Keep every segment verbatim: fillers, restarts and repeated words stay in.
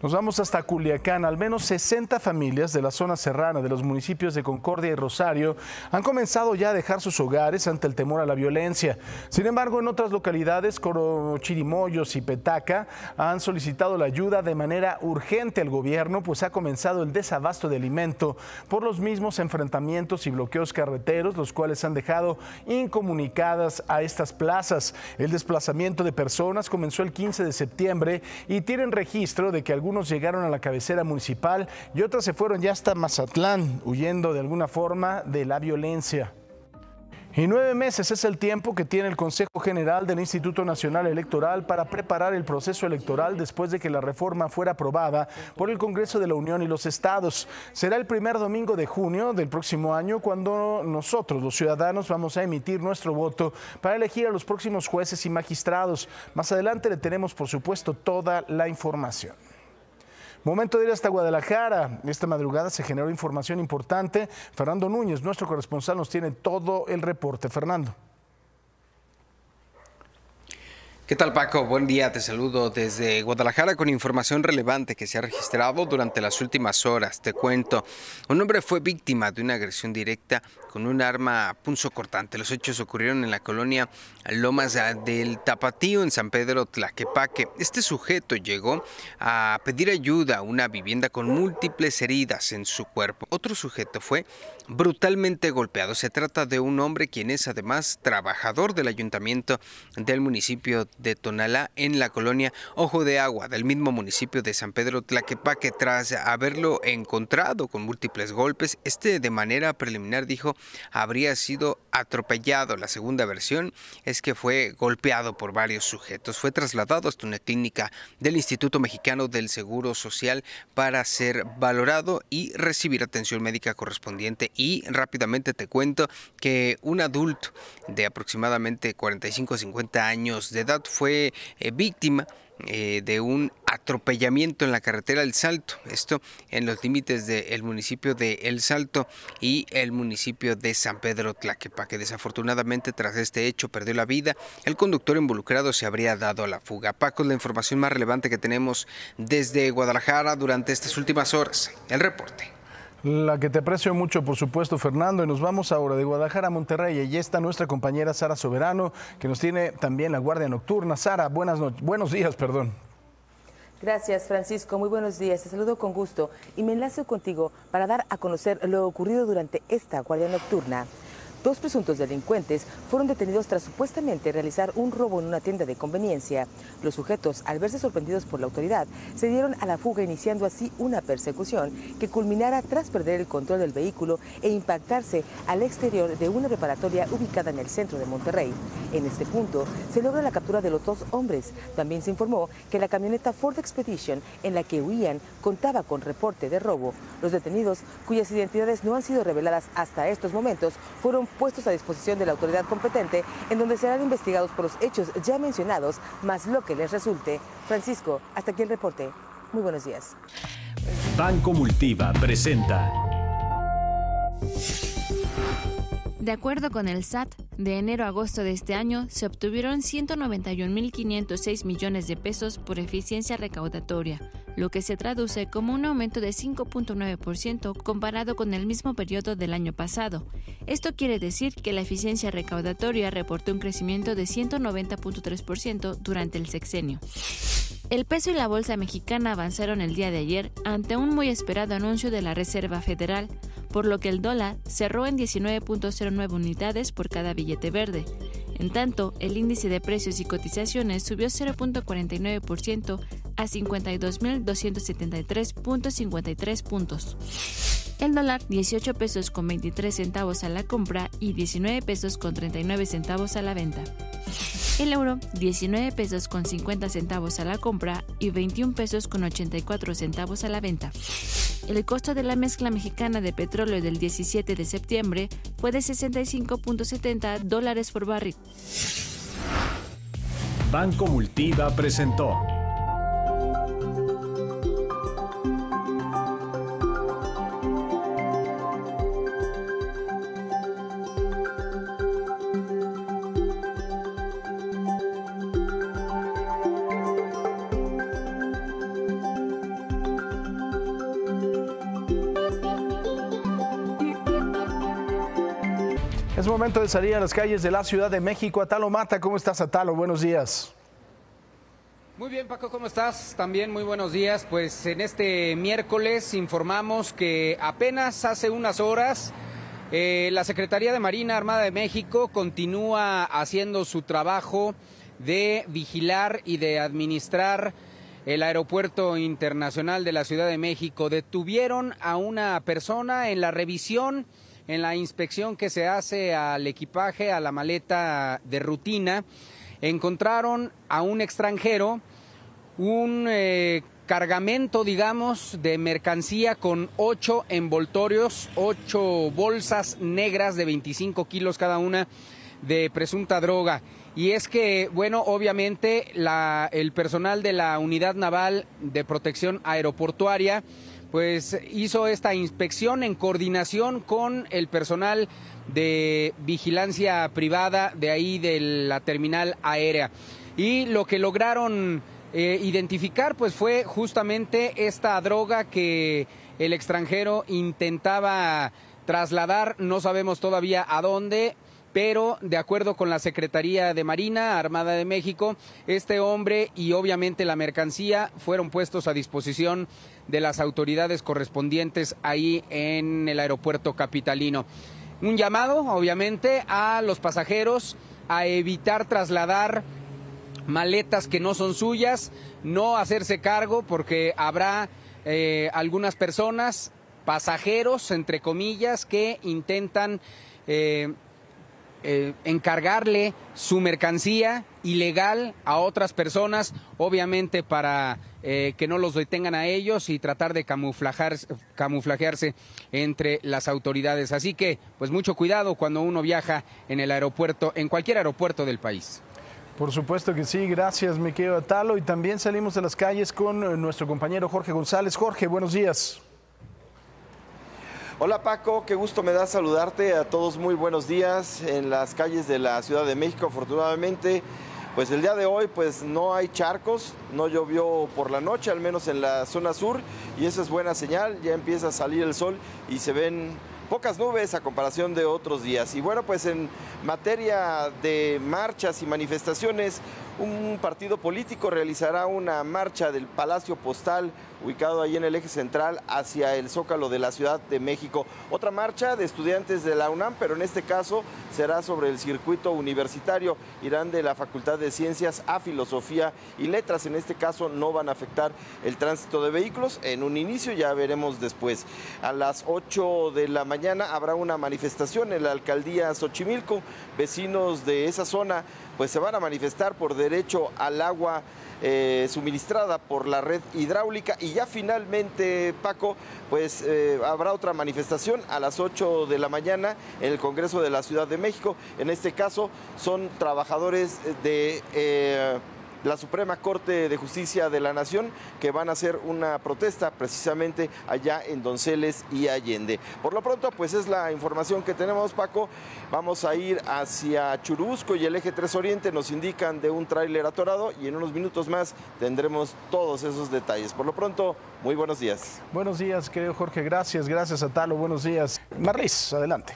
Nos vamos hasta Culiacán. Al menos sesenta familias de la zona serrana de los municipios de Concordia y Rosario han comenzado ya a dejar sus hogares ante el temor a la violencia. Sin embargo, en otras localidades, Corochirimoyos y Petaca, han solicitado la ayuda de manera urgente al gobierno, pues ha comenzado el desabasto de alimento por los mismos enfrentamientos y bloqueos carreteros, los cuales han dejado incomunicadas a estas plazas. El desplazamiento de personas comenzó el quince de septiembre y tienen registro de que algunos Algunos llegaron a la cabecera municipal y otros se fueron ya hasta Mazatlán, huyendo de alguna forma de la violencia. Y nueve meses es el tiempo que tiene el Consejo General del Instituto Nacional Electoral para preparar el proceso electoral después de que la reforma fuera aprobada por el Congreso de la Unión y los estados. Será el primer domingo de junio del próximo año cuando nosotros, los ciudadanos, vamos a emitir nuestro voto para elegir a los próximos jueces y magistrados. Más adelante le tenemos, por supuesto, toda la información. Momento de ir hasta Guadalajara. Esta madrugada se generó información importante. Fernando Núñez, nuestro corresponsal, nos tiene todo el reporte. Fernando. ¿Qué tal, Paco? Buen día, te saludo desde Guadalajara con información relevante que se ha registrado durante las últimas horas. Te cuento, un hombre fue víctima de una agresión directa con un arma punzocortante. Los hechos ocurrieron en la colonia Lomas del Tapatío, en San Pedro Tlaquepaque. Este sujeto llegó a pedir ayuda a una vivienda con múltiples heridas en su cuerpo. Otro sujeto fue brutalmente golpeado. Se trata de un hombre quien es además trabajador del ayuntamiento del municipio de Tonalá, en la colonia Ojo de Agua, del mismo municipio de San Pedro Tlaquepaque. Tras haberlo encontrado con múltiples golpes, este de manera preliminar dijo habría sido atropellado. La segunda versión es que fue golpeado por varios sujetos. Fue trasladado hasta una clínica del Instituto Mexicano del Seguro Social para ser valorado y recibir atención médica correspondiente. Y rápidamente te cuento que un adulto de aproximadamente cuarenta y cinco a cincuenta años de edad fue eh, víctima eh, de un atropellamiento en la carretera El Salto, esto en los límites del municipio de El Salto y el municipio de San Pedro Tlaquepaque. Desafortunadamente, tras este hecho, perdió la vida. El conductor involucrado se habría dado a la fuga. Paco, la información más relevante que tenemos desde Guadalajara durante estas últimas horas. El reporte. La que te aprecio mucho, por supuesto, Fernando. Y nos vamos ahora de Guadalajara a Monterrey. Allí está nuestra compañera Sara Soberano, que nos tiene también la guardia nocturna. Sara, buenas noches, buenos días, perdón. Gracias, Francisco. Muy buenos días. Te saludo con gusto y me enlazo contigo para dar a conocer lo ocurrido durante esta guardia nocturna. Dos presuntos delincuentes fueron detenidos tras supuestamente realizar un robo en una tienda de conveniencia. Los sujetos, al verse sorprendidos por la autoridad, se dieron a la fuga, iniciando así una persecución que culminara tras perder el control del vehículo e impactarse al exterior de una preparatoria ubicada en el centro de Monterrey. En este punto se logra la captura de los dos hombres. También se informó que la camioneta Ford Expedition en la que huían contaba con reporte de robo. Los detenidos, cuyas identidades no han sido reveladas hasta estos momentos, fueron puestos a disposición de la autoridad competente, en donde serán investigados por los hechos ya mencionados, más lo que les resulte. Francisco, hasta aquí el reporte. Muy buenos días. Banco Multiva presenta. De acuerdo con el S A T, de enero a agosto de este año se obtuvieron ciento noventa y un mil quinientos seis millones de pesos por eficiencia recaudatoria, lo que se traduce como un aumento de cinco punto nueve por ciento comparado con el mismo periodo del año pasado. Esto quiere decir que la eficiencia recaudatoria reportó un crecimiento de ciento noventa punto tres por ciento durante el sexenio. El peso y la bolsa mexicana avanzaron el día de ayer ante un muy esperado anuncio de la Reserva Federal, por lo que el dólar cerró en diecinueve punto cero nueve unidades por cada billete verde. En tanto, el índice de precios y cotizaciones subió cero punto cuarenta y nueve por ciento a cincuenta y dos mil doscientos setenta y tres punto cincuenta y tres puntos. El dólar, dieciocho pesos con veintitrés centavos a la compra y diecinueve pesos con treinta y nueve centavos a la venta. El euro, diecinueve pesos con cincuenta centavos a la compra y veintiún pesos con ochenta y cuatro centavos a la venta. El costo de la mezcla mexicana de petróleo del diecisiete de septiembre fue de sesenta y cinco punto setenta dólares por barril. Banco Multiva presentó. Es momento de salir a las calles de la Ciudad de México. Atalo Mata, ¿cómo estás, Atalo? Buenos días. Muy bien, Paco, ¿cómo estás? También muy buenos días. Pues en este miércoles informamos que apenas hace unas horas eh, la Secretaría de Marina Armada de México continúa haciendo su trabajo de vigilar y de administrar el Aeropuerto Internacional de la Ciudad de México. Detuvieron a una persona en la revisión, en la inspección que se hace al equipaje, a la maleta de rutina. Encontraron a un extranjero, un eh, cargamento, digamos, de mercancía con ocho envoltorios, ocho bolsas negras de veinticinco kilos cada una de presunta droga. Y es que, bueno, obviamente la, el personal de la Unidad Naval de Protección Aeroportuaria pues hizo esta inspección en coordinación con el personal de vigilancia privada de ahí de la terminal aérea. Y lo que lograron eh, identificar pues fue justamente esta droga que el extranjero intentaba trasladar, no sabemos todavía a dónde, pero de acuerdo con la Secretaría de Marina Armada de México, este hombre y obviamente la mercancía fueron puestos a disposición de las autoridades correspondientes ahí en el aeropuerto capitalino. Un llamado, obviamente, a los pasajeros a evitar trasladar maletas que no son suyas, no hacerse cargo porque habrá eh, algunas personas, pasajeros, entre comillas, que intentan eh, eh, encargarle su mercancía ilegal a otras personas, obviamente para eh, que no los detengan a ellos y tratar de camuflajarse, camuflajearse entre las autoridades. Así que, pues mucho cuidado cuando uno viaja en el aeropuerto, en cualquier aeropuerto del país. Por supuesto que sí, gracias, mi querido Atalo. Y también salimos a las calles con nuestro compañero Jorge González. Jorge, buenos días. Hola Paco, qué gusto me da saludarte, a todos muy buenos días en las calles de la Ciudad de México. Afortunadamente, pues el día de hoy pues no hay charcos, no llovió por la noche, al menos en la zona sur, y eso es buena señal, ya empieza a salir el sol y se ven pocas nubes a comparación de otros días. Y bueno, pues en materia de marchas y manifestaciones, un partido político realizará una marcha del Palacio Postal, ubicado ahí en el eje central, hacia el Zócalo de la Ciudad de México. Otra marcha de estudiantes de la UNAM, pero en este caso será sobre el circuito universitario. Irán de la Facultad de Ciencias a Filosofía y Letras. En este caso no van a afectar el tránsito de vehículos en un inicio, ya veremos después. A las ocho de la mañana habrá una manifestación en la Alcaldía Xochimilco. Vecinos de esa zona pues se van a manifestar por derecho al agua eh, suministrada por la red hidráulica. Y ya finalmente, Paco, pues eh, habrá otra manifestación a las ocho de la mañana en el Congreso de la Ciudad de México. En este caso son trabajadores de eh, la Suprema Corte de Justicia de la Nación que van a hacer una protesta precisamente allá en Donceles y Allende. Por lo pronto, pues es la información que tenemos, Paco. Vamos a ir hacia Churubusco y el eje tres Oriente, nos indican de un tráiler atorado y en unos minutos más tendremos todos esos detalles. Por lo pronto, muy buenos días. Buenos días, querido Jorge, gracias, gracias Atalo, buenos días. Marlis, adelante.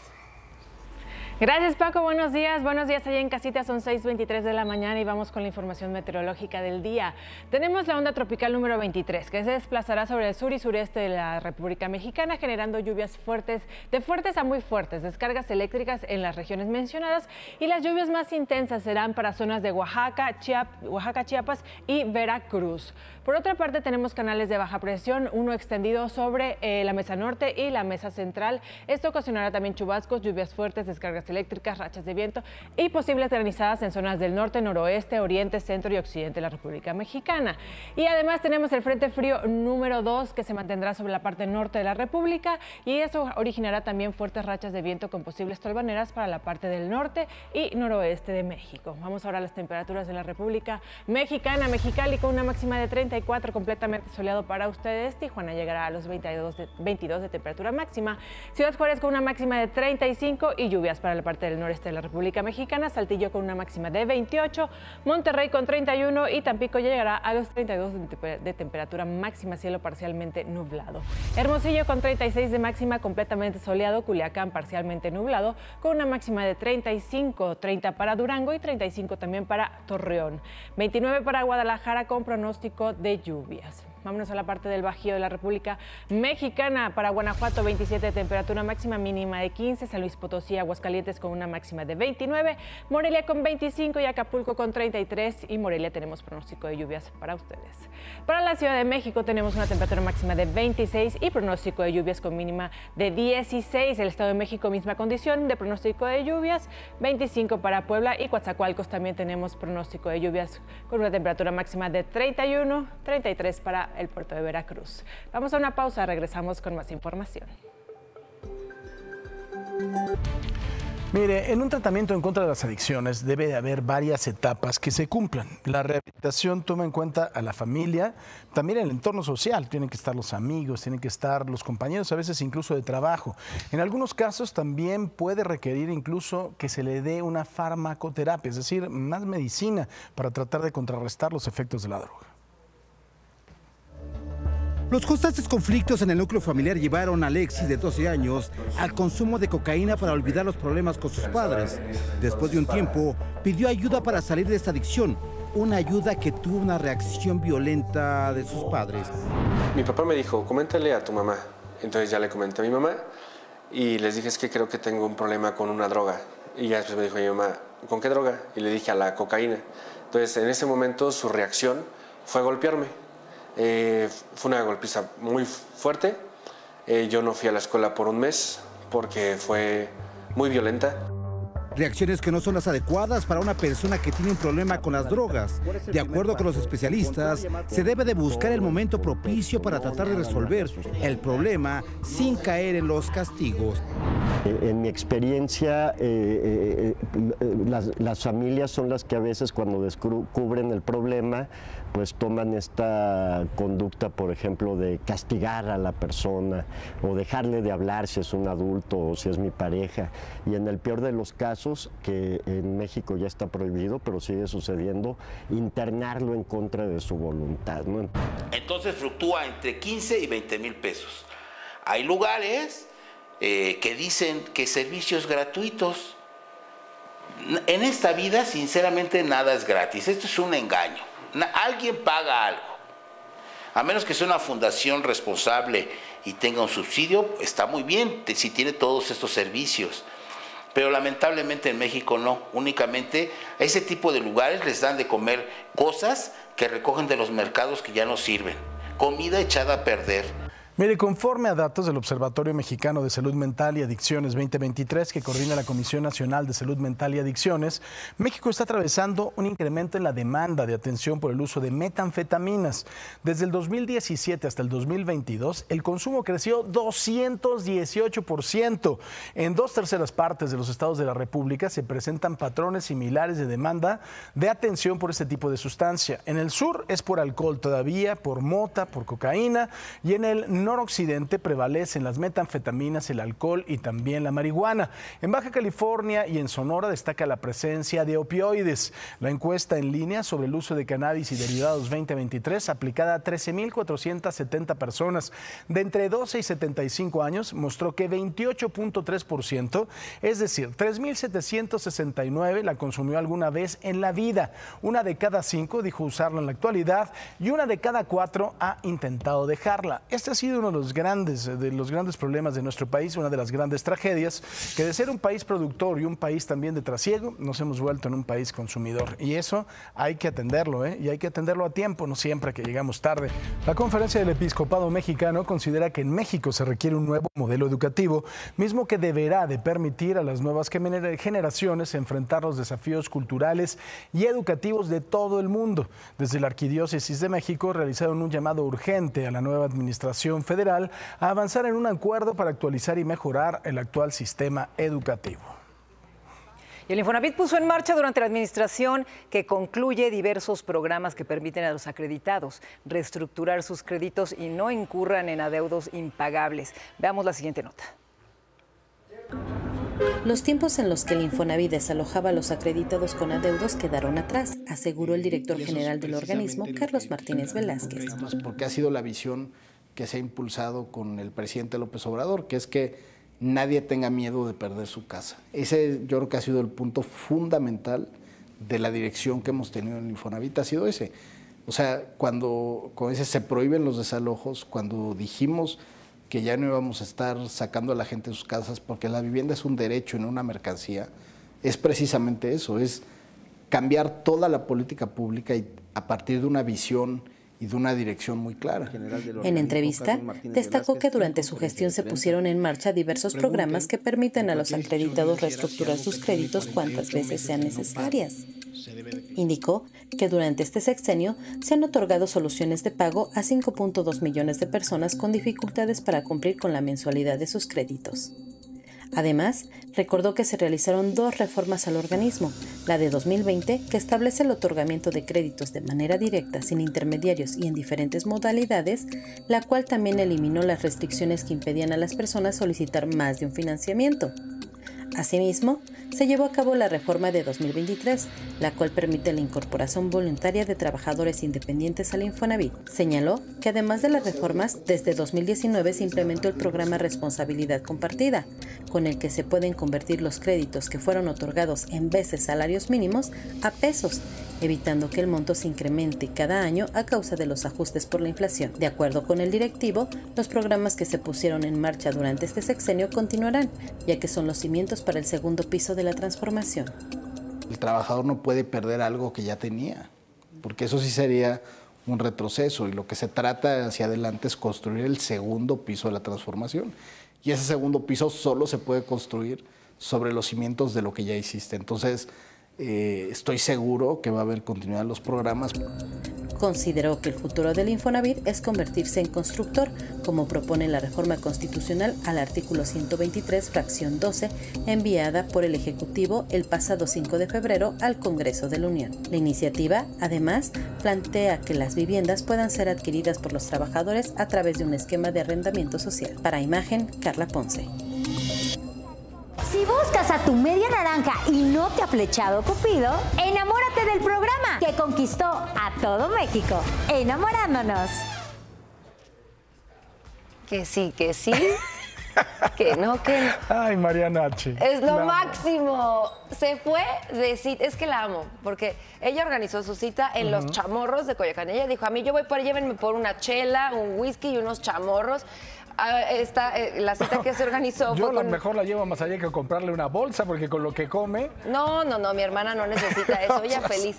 Gracias Paco, buenos días, buenos días allá en casita, son seis veintitrés de la mañana y vamos con la información meteorológica del día. Tenemos la onda tropical número veintitrés que se desplazará sobre el sur y sureste de la República Mexicana, generando lluvias fuertes, de fuertes a muy fuertes, descargas eléctricas en las regiones mencionadas, y las lluvias más intensas serán para zonas de Oaxaca, Chiap- Oaxaca, Chiapas y Veracruz. Por otra parte tenemos canales de baja presión, uno extendido sobre eh, la mesa norte y la mesa central. Esto ocasionará también chubascos, lluvias fuertes, descargas eléctricas, rachas de viento y posibles granizadas en zonas del norte, noroeste, oriente, centro y occidente de la República Mexicana. Y además tenemos el frente frío número dos que se mantendrá sobre la parte norte de la República, y eso originará también fuertes rachas de viento con posibles tolvaneras para la parte del norte y noroeste de México. Vamos ahora a las temperaturas de la República Mexicana. Mexicali con una máxima de treinta y cuatro, completamente soleado para ustedes. Tijuana llegará a los veintidós de temperatura máxima. Ciudad Juárez con una máxima de treinta y cinco y lluvias para para la parte del noreste de la República Mexicana, Saltillo con una máxima de veintiocho, Monterrey con treinta y uno y Tampico llegará a los treinta y dos de temperatura máxima, cielo parcialmente nublado. Hermosillo con treinta y seis de máxima, completamente soleado, Culiacán parcialmente nublado con una máxima de treinta y cinco, treinta para Durango y treinta y cinco también para Torreón, veintinueve para Guadalajara con pronóstico de lluvias. Vámonos a la parte del Bajío de la República Mexicana. Para Guanajuato, veintisiete de temperatura máxima, mínima de quince. San Luis Potosí, Aguascalientes con una máxima de veintinueve. Morelia con veinticinco y Acapulco con treinta y tres. Y Morelia tenemos pronóstico de lluvias para ustedes. Para la Ciudad de México tenemos una temperatura máxima de veintiséis y pronóstico de lluvias con mínima de dieciséis. El Estado de México, misma condición de pronóstico de lluvias, veinticinco para Puebla y Coatzacoalcos también tenemos pronóstico de lluvias con una temperatura máxima de treinta y uno, treinta y tres para el puerto de Veracruz. Vamos a una pausa, regresamos con más información. Mire, en un tratamiento en contra de las adicciones debe de haber varias etapas que se cumplan. La rehabilitación toma en cuenta a la familia, también el entorno social. Tienen que estar los amigos, tienen que estar los compañeros, a veces incluso de trabajo. En algunos casos también puede requerir incluso que se le dé una farmacoterapia, es decir, más medicina para tratar de contrarrestar los efectos de la droga. Los constantes conflictos en el núcleo familiar llevaron a Alexis, de doce años, al consumo de cocaína para olvidar los problemas con sus padres. Después de un tiempo, pidió ayuda para salir de esta adicción, una ayuda que tuvo una reacción violenta de sus padres. Mi papá me dijo, coméntale a tu mamá. Entonces ya le comenté a mi mamá y les dije, es que creo que tengo un problema con una droga. Y ya después me dijo mi mamá, ¿con qué droga? Y le dije, a la cocaína. Entonces en ese momento su reacción fue golpearme. Eh, fue una golpiza muy fuerte. Eh, yo no fui a la escuela por un mes porque fue muy violenta. Reacciones que no son las adecuadas para una persona que tiene un problema con las drogas. De acuerdo con los especialistas, se debe de buscar el momento propicio para tratar de resolver el problema sin caer en los castigos. En mi experiencia, eh, eh, las, las familias son las que a veces cuando descubren el problema, pues toman esta conducta, por ejemplo, de castigar a la persona o dejarle de hablar si es un adulto o si es mi pareja. Y en el peor de los casos, que en México ya está prohibido, pero sigue sucediendo, internarlo en contra de su voluntad, ¿no? Entonces fluctúa entre quince y veinte mil pesos. Hay lugares eh, que dicen que servicios gratuitos. En esta vida, sinceramente, nada es gratis. Esto es un engaño. Alguien paga algo. A menos que sea una fundación responsable y tenga un subsidio, está muy bien si tiene todos estos servicios. Pero lamentablemente en México no, únicamente a ese tipo de lugares les dan de comer cosas que recogen de los mercados que ya no sirven, comida echada a perder. Mire, conforme a datos del Observatorio Mexicano de Salud Mental y Adicciones veinte veintitrés, que coordina la Comisión Nacional de Salud Mental y Adicciones, México está atravesando un incremento en la demanda de atención por el uso de metanfetaminas. Desde el dos mil diecisiete hasta el dos mil veintidós, el consumo creció doscientos dieciocho por ciento. En dos terceras partes de los estados de la República se presentan patrones similares de demanda de atención por este tipo de sustancia. En el sur es por alcohol todavía, por mota, por cocaína, y en el noroccidente prevalecen las metanfetaminas, el alcohol y también la marihuana. En Baja California y en Sonora destaca la presencia de opioides. La encuesta en línea sobre el uso de cannabis y derivados veinte veintitrés, aplicada a trece mil cuatrocientas setenta personas de entre doce y setenta y cinco años, mostró que veintiocho punto tres por ciento, es decir, tres mil setecientos sesenta y nueve la consumió alguna vez en la vida. Una de cada cinco dijo usarla en la actualidad y una de cada cuatro ha intentado dejarla. Este es sido uno de los grandes de los grandes problemas de nuestro país, una de las grandes tragedias, que de ser un país productor y un país también de trasiego, nos hemos vuelto en un país consumidor. Y eso hay que atenderlo, ¿eh? Y hay que atenderlo a tiempo, no siempre que llegamos tarde. La Conferencia del Episcopado Mexicano considera que en México se requiere un nuevo modelo educativo, mismo que deberá de permitir a las nuevas generaciones enfrentar los desafíos culturales y educativos de todo el mundo. Desde la Arquidiócesis de México realizaron un llamado urgente a la nueva administración federal a avanzar en un acuerdo para actualizar y mejorar el actual sistema educativo. Y el Infonavit puso en marcha durante la administración que concluye diversos programas que permiten a los acreditados reestructurar sus créditos y no incurran en adeudos impagables. Veamos la siguiente nota. Los tiempos en los que el Infonavit desalojaba a los acreditados con adeudos quedaron atrás, aseguró el director general del organismo, Carlos Martínez Velázquez. Porque ha sido la visión que se ha impulsado con el presidente López Obrador, que es que nadie tenga miedo de perder su casa. Ese yo creo que ha sido el punto fundamental de la dirección que hemos tenido en el Infonavit, ha sido ese. O sea, cuando con ese se prohíben los desalojos, cuando dijimos que ya no íbamos a estar sacando a la gente de sus casas porque la vivienda es un derecho y no una mercancía, es precisamente eso, es cambiar toda la política pública y a partir de una visión y de una dirección muy clara. En entrevista, destacó que durante su gestión se pusieron en marcha diversos programas que permiten a los acreditados reestructurar sus créditos cuantas veces sean necesarias. Indicó que durante este sexenio se han otorgado soluciones de pago a cinco punto dos millones de personas con dificultades para cumplir con la mensualidad de sus créditos. Además, recordó que se realizaron dos reformas al organismo, la de dos mil veinte, que establece el otorgamiento de créditos de manera directa, sin intermediarios y en diferentes modalidades, la cual también eliminó las restricciones que impedían a las personas solicitar más de un financiamiento. Asimismo, se llevó a cabo la reforma de dos mil veintitrés, la cual permite la incorporación voluntaria de trabajadores independientes al Infonavit. Señaló que además de las reformas, desde dos mil diecinueve se implementó el programa Responsabilidad Compartida, con el que se pueden convertir los créditos que fueron otorgados en veces salarios mínimos a pesos, evitando que el monto se incremente cada año a causa de los ajustes por la inflación. De acuerdo con el directivo, los programas que se pusieron en marcha durante este sexenio continuarán, ya que son los cimientos para el segundo piso de la transformación. El trabajador no puede perder algo que ya tenía, porque eso sí sería un retroceso, y lo que se trata hacia adelante es construir el segundo piso de la transformación. Y ese segundo piso solo se puede construir sobre los cimientos de lo que ya hiciste. Entonces, Eh, estoy seguro que va a haber continuidad en los programas. Consideró que el futuro del Infonavit es convertirse en constructor, como propone la reforma constitucional al artículo ciento veintitrés, fracción doce, enviada por el Ejecutivo el pasado cinco de febrero al Congreso de la Unión. La iniciativa, además, plantea que las viviendas puedan ser adquiridas por los trabajadores a través de un esquema de arrendamiento social. Para Imagen, Carla Ponce. Si buscas a tu media naranja y no te ha flechado Cupido, enamórate del programa que conquistó a todo México, Enamorándonos. Que sí, que sí, que no, que no. Ay, Mariana H. Es lo la máximo. Amo. Se fue de cita, es que la amo, porque ella organizó su cita en uh-huh. Los Chamorros de Culiacán. Ella dijo, a mí yo voy por, llévenme por una chela, un whisky y unos chamorros. Ah, esta, eh, la cita que se organizó. Yo fue con... mejor la llevo más allá que comprarle una bolsa, porque con lo que come... No, no, no, mi hermana no necesita eso, ella feliz.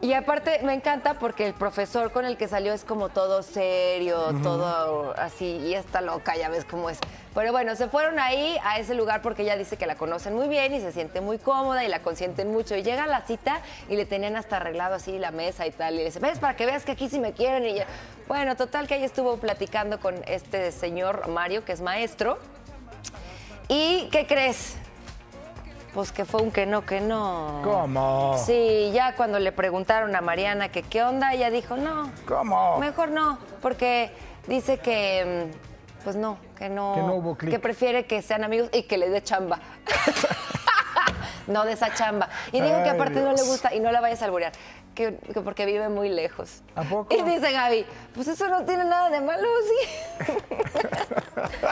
Y aparte me encanta porque el profesor con el que salió es como todo serio, uh-huh. todo así, y está loca, ya ves cómo es. Pero bueno, se fueron ahí a ese lugar porque ella dice que la conocen muy bien y se siente muy cómoda y la consienten mucho. Y llega a la cita y le tenían hasta arreglado así la mesa y tal. Y le dice, ves, para que veas que aquí sí me quieren. Y yo, bueno, total que ella estuvo platicando con este señor Mario, que es maestro. ¿Y qué crees? Pues que fue un que no, que no. ¿Cómo? Sí, ya cuando le preguntaron a Mariana que qué onda, ella dijo no. ¿Cómo? Mejor no, porque dice que, pues no, que no. Que no hubo clic. Que prefiere que sean amigos y que le dé chamba. No de esa chamba. Y dijo que aparte Dios. No le gusta y no la vayas a alburear, que, que porque vive muy lejos. ¿A poco? Y dice Gaby, pues eso no tiene nada de malo, sí.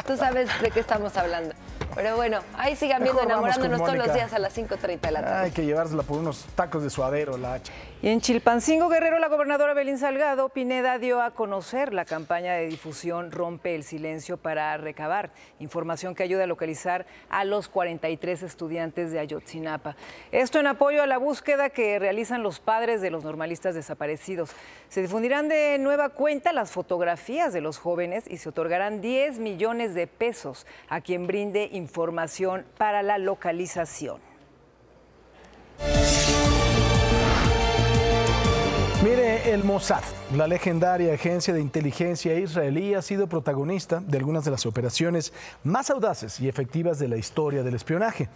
Tú sabes de qué estamos hablando. Pero bueno, ahí sigan viendo Enamorándonos todos los días a las cinco treinta de la tarde. Hay que llevársela por unos tacos de suadero, la hacha. Y en Chilpancingo, Guerrero, la gobernadora Belén Salgado Pineda dio a conocer la campaña de difusión Rompe el Silencio para recabar información que ayuda a localizar a los cuarenta y tres estudiantes de Ayotzinapa. Esto en apoyo a la búsqueda que realizan los padres de los normalistas desaparecidos. Se difundirán de nueva cuenta las fotografías de los jóvenes y se otorgarán diez millones de pesos a quien brinde información. Información para la localización. Mire, el Mossad, la legendaria agencia de inteligencia israelí, ha sido protagonista de algunas de las operaciones más audaces y efectivas de la historia del espionaje.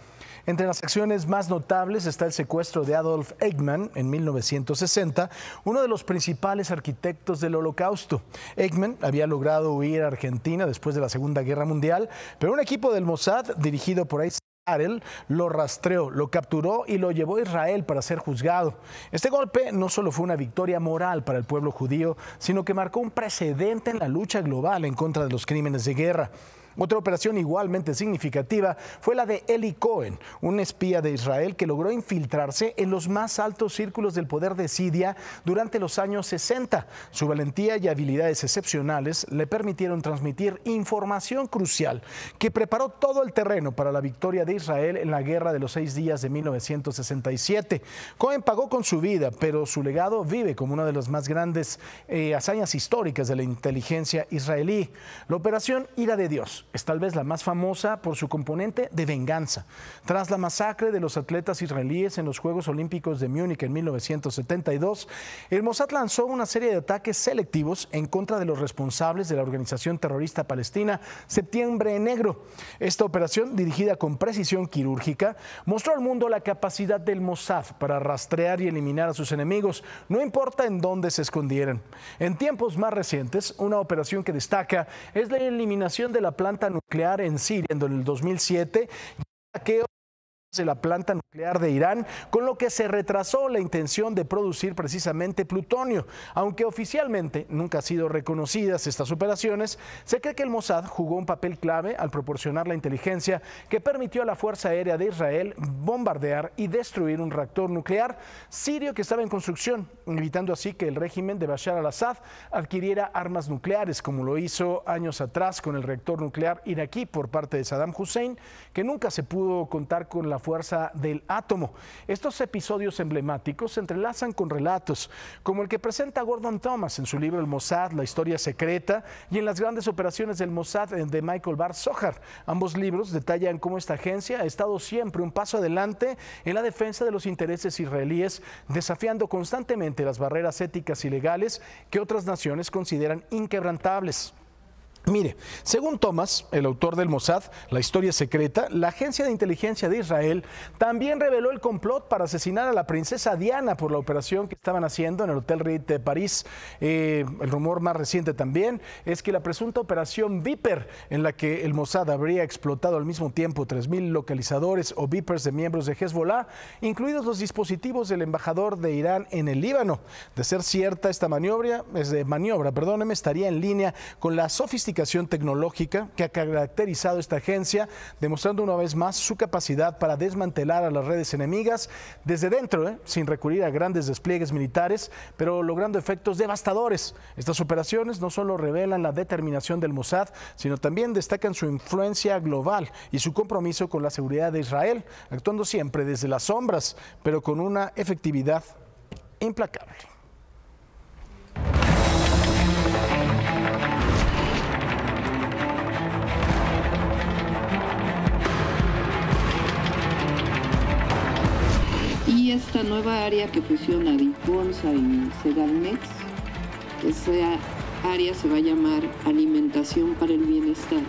Entre las acciones más notables está el secuestro de Adolf Eichmann en mil novecientos sesenta, uno de los principales arquitectos del Holocausto. Eichmann había logrado huir a Argentina después de la Segunda Guerra Mundial, pero un equipo del Mossad dirigido por Eichmann Arel lo rastreó, lo capturó y lo llevó a Israel para ser juzgado. Este golpe no solo fue una victoria moral para el pueblo judío, sino que marcó un precedente en la lucha global en contra de los crímenes de guerra. Otra operación igualmente significativa fue la de Eli Cohen, un espía de Israel que logró infiltrarse en los más altos círculos del poder de Siria durante los años sesenta. Su valentía y habilidades excepcionales le permitieron transmitir información crucial que preparó todo el terreno para la victoria de Israel en la Guerra de los Seis Días de mil novecientos sesenta y siete. Cohen pagó con su vida, pero su legado vive como una de las más grandes eh, hazañas históricas de la inteligencia israelí. La operación Ira de Dios es tal vez la más famosa por su componente de venganza. Tras la masacre de los atletas israelíes en los Juegos Olímpicos de Múnich en mil novecientos setenta y dos, el Mossad lanzó una serie de ataques selectivos en contra de los responsables de la organización terrorista palestina Septiembre Negro. Esta operación, dirigida con precisión quirúrgica, mostró al mundo la capacidad del Mossad para rastrear y eliminar a sus enemigos, no importa en dónde se escondieran. En tiempos más recientes, una operación que destaca es la eliminación de la planta nuclear en Siria en el dos mil siete, saqueo de la planta nuclear de Irán, con lo que se retrasó la intención de producir precisamente plutonio. Aunque oficialmente nunca han sido reconocidas estas operaciones, se cree que el Mossad jugó un papel clave al proporcionar la inteligencia que permitió a la Fuerza Aérea de Israel bombardear y destruir un reactor nuclear sirio que estaba en construcción, evitando así que el régimen de Bashar al-Assad adquiriera armas nucleares, como lo hizo años atrás con el reactor nuclear iraquí por parte de Saddam Hussein, que nunca se pudo contar con la fuerza del átomo. Estos episodios emblemáticos se entrelazan con relatos como el que presenta Gordon Thomas en su libro El Mossad, la historia secreta, y en Las grandes operaciones del Mossad de Michael Bar Sohar. Ambos libros detallan cómo esta agencia ha estado siempre un paso adelante en la defensa de los intereses israelíes, desafiando constantemente las barreras éticas y legales que otras naciones consideran inquebrantables. Mire, según Thomas, el autor del Mossad, la historia secreta, la agencia de inteligencia de Israel también reveló el complot para asesinar a la princesa Diana por la operación que estaban haciendo en el Hotel Ritz de París. Eh, el rumor más reciente también es que la presunta operación Viper, en la que el Mossad habría explotado al mismo tiempo tres mil localizadores o Vipers de miembros de Hezbollah, incluidos los dispositivos del embajador de Irán en el Líbano. De ser cierta esta maniobra, es de maniobra, perdóneme, estaría en línea con la sofisticación tecnológica que ha caracterizado esta agencia, demostrando una vez más su capacidad para desmantelar a las redes enemigas desde dentro, ¿eh? sin recurrir a grandes despliegues militares, pero logrando efectos devastadores. Estas operaciones no solo revelan la determinación del Mossad, sino también destacan su influencia global y su compromiso con la seguridad de Israel, actuando siempre desde las sombras, pero con una efectividad implacable. Y esta nueva área que fusiona Viconza y Segalmex, esa área se va a llamar Alimentación para el Bienestar.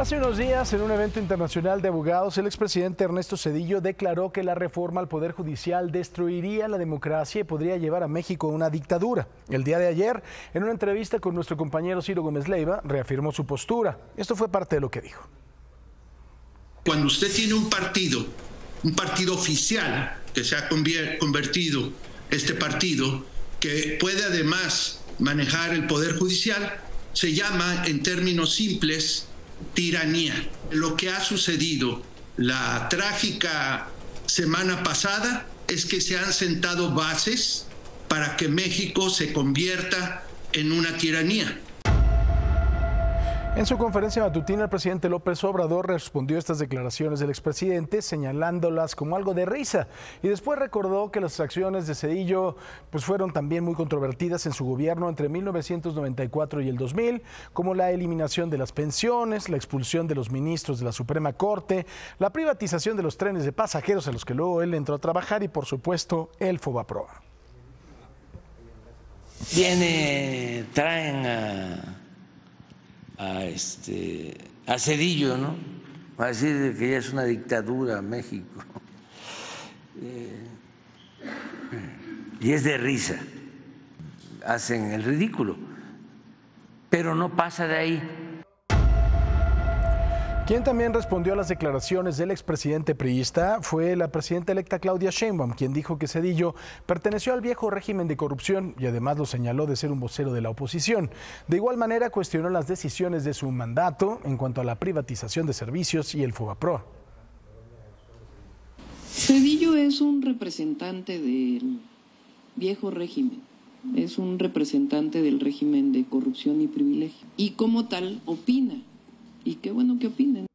Hace unos días, en un evento internacional de abogados, el expresidente Ernesto Zedillo declaró que la reforma al Poder Judicial destruiría la democracia y podría llevar a México a una dictadura. El día de ayer, en una entrevista con nuestro compañero Ciro Gómez Leiva, reafirmó su postura. Esto fue parte de lo que dijo. Cuando usted tiene un partido, un partido oficial, que se ha convertido este partido, que puede además manejar el Poder Judicial, se llama, en términos simples, tiranía. Lo que ha sucedido la trágica semana pasada es que se han sentado bases para que México se convierta en una tiranía. En su conferencia matutina, el presidente López Obrador respondió a estas declaraciones del expresidente, señalándolas como algo de risa, y después recordó que las acciones de Zedillo pues, fueron también muy controvertidas en su gobierno entre mil novecientos noventa y cuatro y el dos mil, como la eliminación de las pensiones, la expulsión de los ministros de la Suprema Corte, la privatización de los trenes de pasajeros a los que luego él entró a trabajar y, por supuesto, el Fobaproa. Viene, traen a... a, este, a Cedillo, ¿no? A decir que ya es una dictadura México. Eh, y es de risa, hacen el ridículo, pero no pasa de ahí. Quien también respondió a las declaraciones del expresidente priista fue la presidenta electa Claudia Sheinbaum, quien dijo que Cedillo perteneció al viejo régimen de corrupción y además lo señaló de ser un vocero de la oposición. De igual manera cuestionó las decisiones de su mandato en cuanto a la privatización de servicios y el Fobaproa. Cedillo es un representante del viejo régimen, es un representante del régimen de corrupción y privilegio y como tal opina. Y qué bueno que opinen.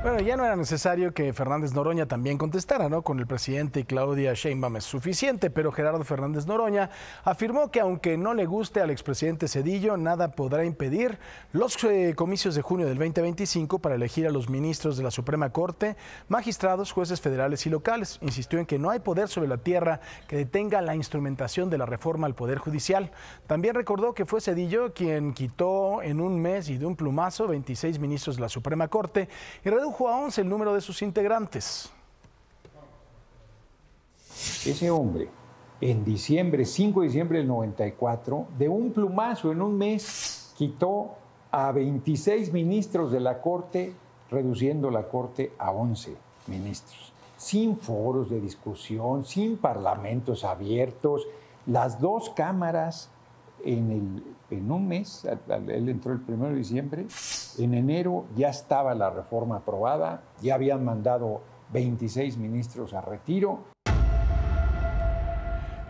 Bueno, ya no era necesario que Fernández Noroña también contestara, ¿no? Con el presidente y Claudia Sheinbaum es suficiente, pero Gerardo Fernández Noroña afirmó que aunque no le guste al expresidente Cedillo, nada podrá impedir los eh, comicios de junio del veinte veinticinco para elegir a los ministros de la Suprema Corte, magistrados, jueces federales y locales. Insistió en que no hay poder sobre la tierra que detenga la instrumentación de la reforma al Poder Judicial. También recordó que fue Cedillo quien quitó en un mes y de un plumazo veintiséis ministros de la Suprema Corte y redujo a once el número de sus integrantes. Ese hombre, en diciembre, cinco de diciembre del noventa y cuatro, de un plumazo en un mes, quitó a veintiséis ministros de la Corte, reduciendo la Corte a once ministros. Sin foros de discusión, sin parlamentos abiertos, las dos cámaras en el... En un mes, él entró el primero de diciembre, en enero ya estaba la reforma aprobada, ya habían mandado veintiséis ministros a retiro.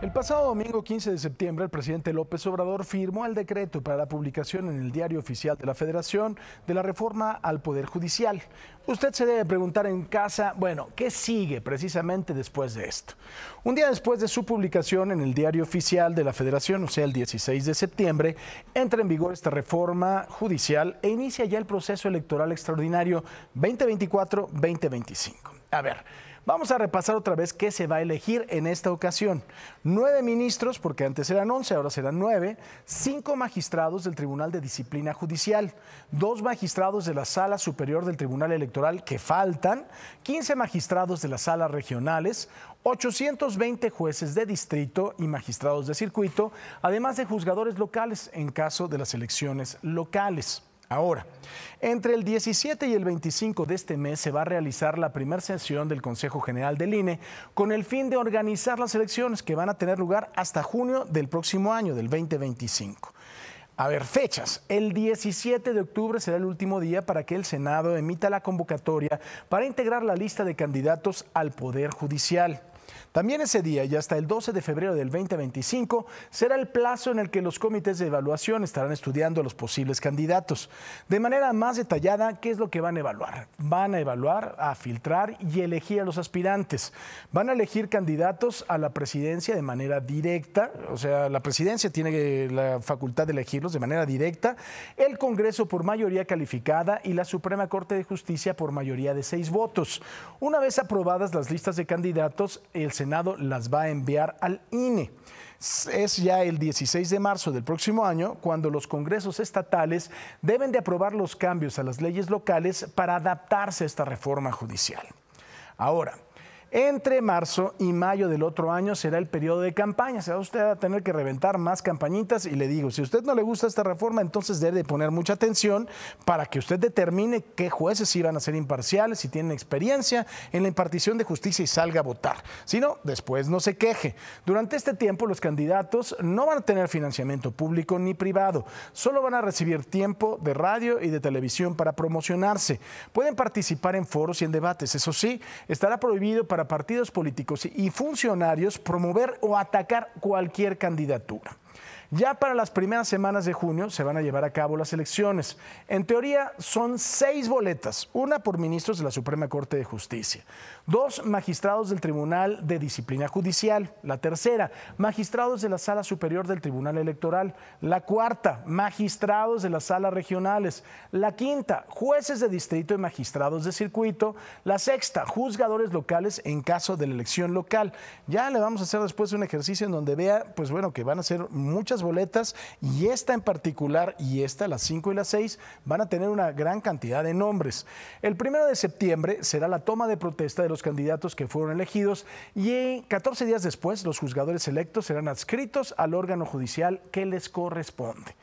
El pasado domingo quince de septiembre, el presidente López Obrador firmó el decreto para la publicación en el Diario Oficial de la Federación de la reforma al Poder Judicial. Usted se debe preguntar en casa, bueno, ¿qué sigue precisamente después de esto? Un día después de su publicación en el Diario Oficial de la Federación, o sea, el dieciséis de septiembre, entra en vigor esta reforma judicial e inicia ya el proceso electoral extraordinario veinte veinticuatro a veinte veinticinco. A ver, vamos a repasar otra vez qué se va a elegir en esta ocasión. Nueve ministros, porque antes eran once, ahora serán nueve, cinco magistrados del Tribunal de Disciplina Judicial, dos magistrados de la Sala Superior del Tribunal Electoral que faltan, quince magistrados de las salas regionales, ochocientos veinte jueces de distrito y magistrados de circuito, además de juzgadores locales en caso de las elecciones locales. Ahora, entre el diecisiete y el veinticinco de este mes se va a realizar la primera sesión del Consejo General del I N E con el fin de organizar las elecciones que van a tener lugar hasta junio del próximo año, del veinte veinticinco. A ver, fechas. El diecisiete de octubre será el último día para que el Senado emita la convocatoria para integrar la lista de candidatos al Poder Judicial. También ese día y hasta el doce de febrero del veinte veinticinco será el plazo en el que los comités de evaluación estarán estudiando a los posibles candidatos. De manera más detallada, ¿qué es lo que van a evaluar? Van a evaluar, a filtrar y elegir a los aspirantes. Van a elegir candidatos a la presidencia de manera directa, o sea, la presidencia tiene la facultad de elegirlos de manera directa, el Congreso por mayoría calificada y la Suprema Corte de Justicia por mayoría de seis votos. Una vez aprobadas las listas de candidatos, el Senado las va a enviar al I N E. Es ya el dieciséis de marzo del próximo año cuando los congresos estatales deben de aprobar los cambios a las leyes locales para adaptarse a esta reforma judicial. Ahora, entre marzo y mayo del otro año será el periodo de campaña. Se va usted a tener que reventar más campañitas y le digo, si a usted no le gusta esta reforma, entonces debe de poner mucha atención para que usted determine qué jueces iban a ser imparciales, si tienen experiencia en la impartición de justicia y salga a votar. Si no, después no se queje. Durante este tiempo los candidatos no van a tener financiamiento público ni privado. Solo van a recibir tiempo de radio y de televisión para promocionarse. Pueden participar en foros y en debates. Eso sí, estará prohibido para para partidos políticos y funcionarios promover o atacar cualquier candidatura. Ya para las primeras semanas de junio se van a llevar a cabo las elecciones. En teoría son seis boletas, una por ministros de la Suprema Corte de Justicia, dos magistrados del Tribunal de Disciplina Judicial, la tercera, magistrados de la Sala Superior del Tribunal Electoral, la cuarta, magistrados de las salas regionales, la quinta, jueces de distrito y magistrados de circuito, la sexta, juzgadores locales en caso de la elección local. Ya le vamos a hacer después un ejercicio en donde vea, pues bueno, que van a ser muchas muchas boletas, y esta en particular, y esta, las cinco y las seis, van a tener una gran cantidad de nombres. El primero de septiembre será la toma de protesta de los candidatos que fueron elegidos, y catorce días después los juzgadores electos serán adscritos al órgano judicial que les corresponde.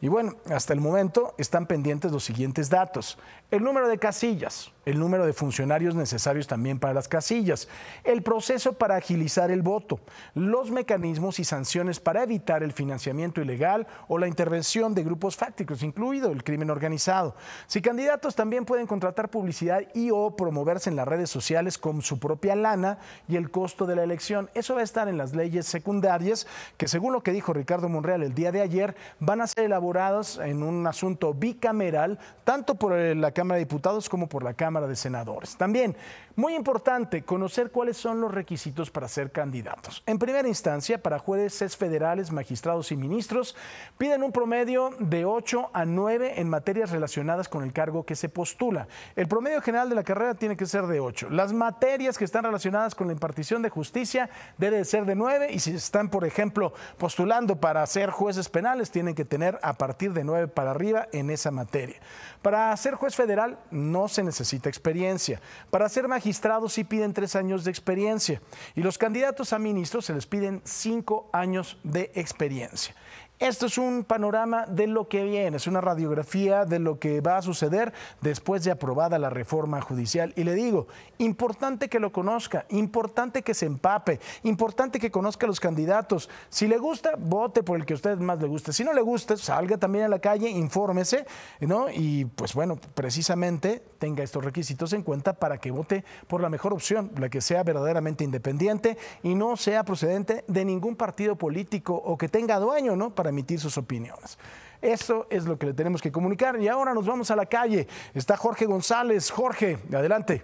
Y bueno, hasta el momento están pendientes los siguientes datos: el número de casillas, el número de funcionarios necesarios también para las casillas, el proceso para agilizar el voto, los mecanismos y sanciones para evitar el financiamiento ilegal o la intervención de grupos fácticos, incluido el crimen organizado. Si candidatos también pueden contratar publicidad y o promoverse en las redes sociales con su propia lana, y el costo de la elección. Eso va a estar en las leyes secundarias que, según lo que dijo Ricardo Monreal el día de ayer, van a ser elaboradas en un asunto bicameral, tanto por la Cámara de Diputados como por la Cámara de Senadores. También, muy importante, conocer cuáles son los requisitos para ser candidatos. En primera instancia, para jueces federales, magistrados y ministros, piden un promedio de ocho a nueve en materias relacionadas con el cargo que se postula. El promedio general de la carrera tiene que ser de ocho. Las materias que están relacionadas con la impartición de justicia debe de ser de nueve, y si están, por ejemplo, postulando para ser jueces penales, tienen que tener a partir de nueve para arriba en esa materia. Para ser juez federal no se necesita experiencia. Para ser magistrado sí piden tres años de experiencia, y los candidatos a ministros se les piden cinco años de experiencia. Esto es un panorama de lo que viene, es una radiografía de lo que va a suceder después de aprobada la reforma judicial. Y le digo, importante que lo conozca, importante que se empape, importante que conozca a los candidatos. Si le gusta, vote por el que a usted más le guste. Si no le gusta, salga también a la calle, infórmese, ¿no? Y pues bueno, precisamente tenga estos requisitos en cuenta para que vote por la mejor opción, la que sea verdaderamente independiente y no sea procedente de ningún partido político o que tenga dueño, ¿no?, para emitir sus opiniones. Eso es lo que le tenemos que comunicar, y ahora nos vamos a la calle. Está Jorge González. Jorge, adelante.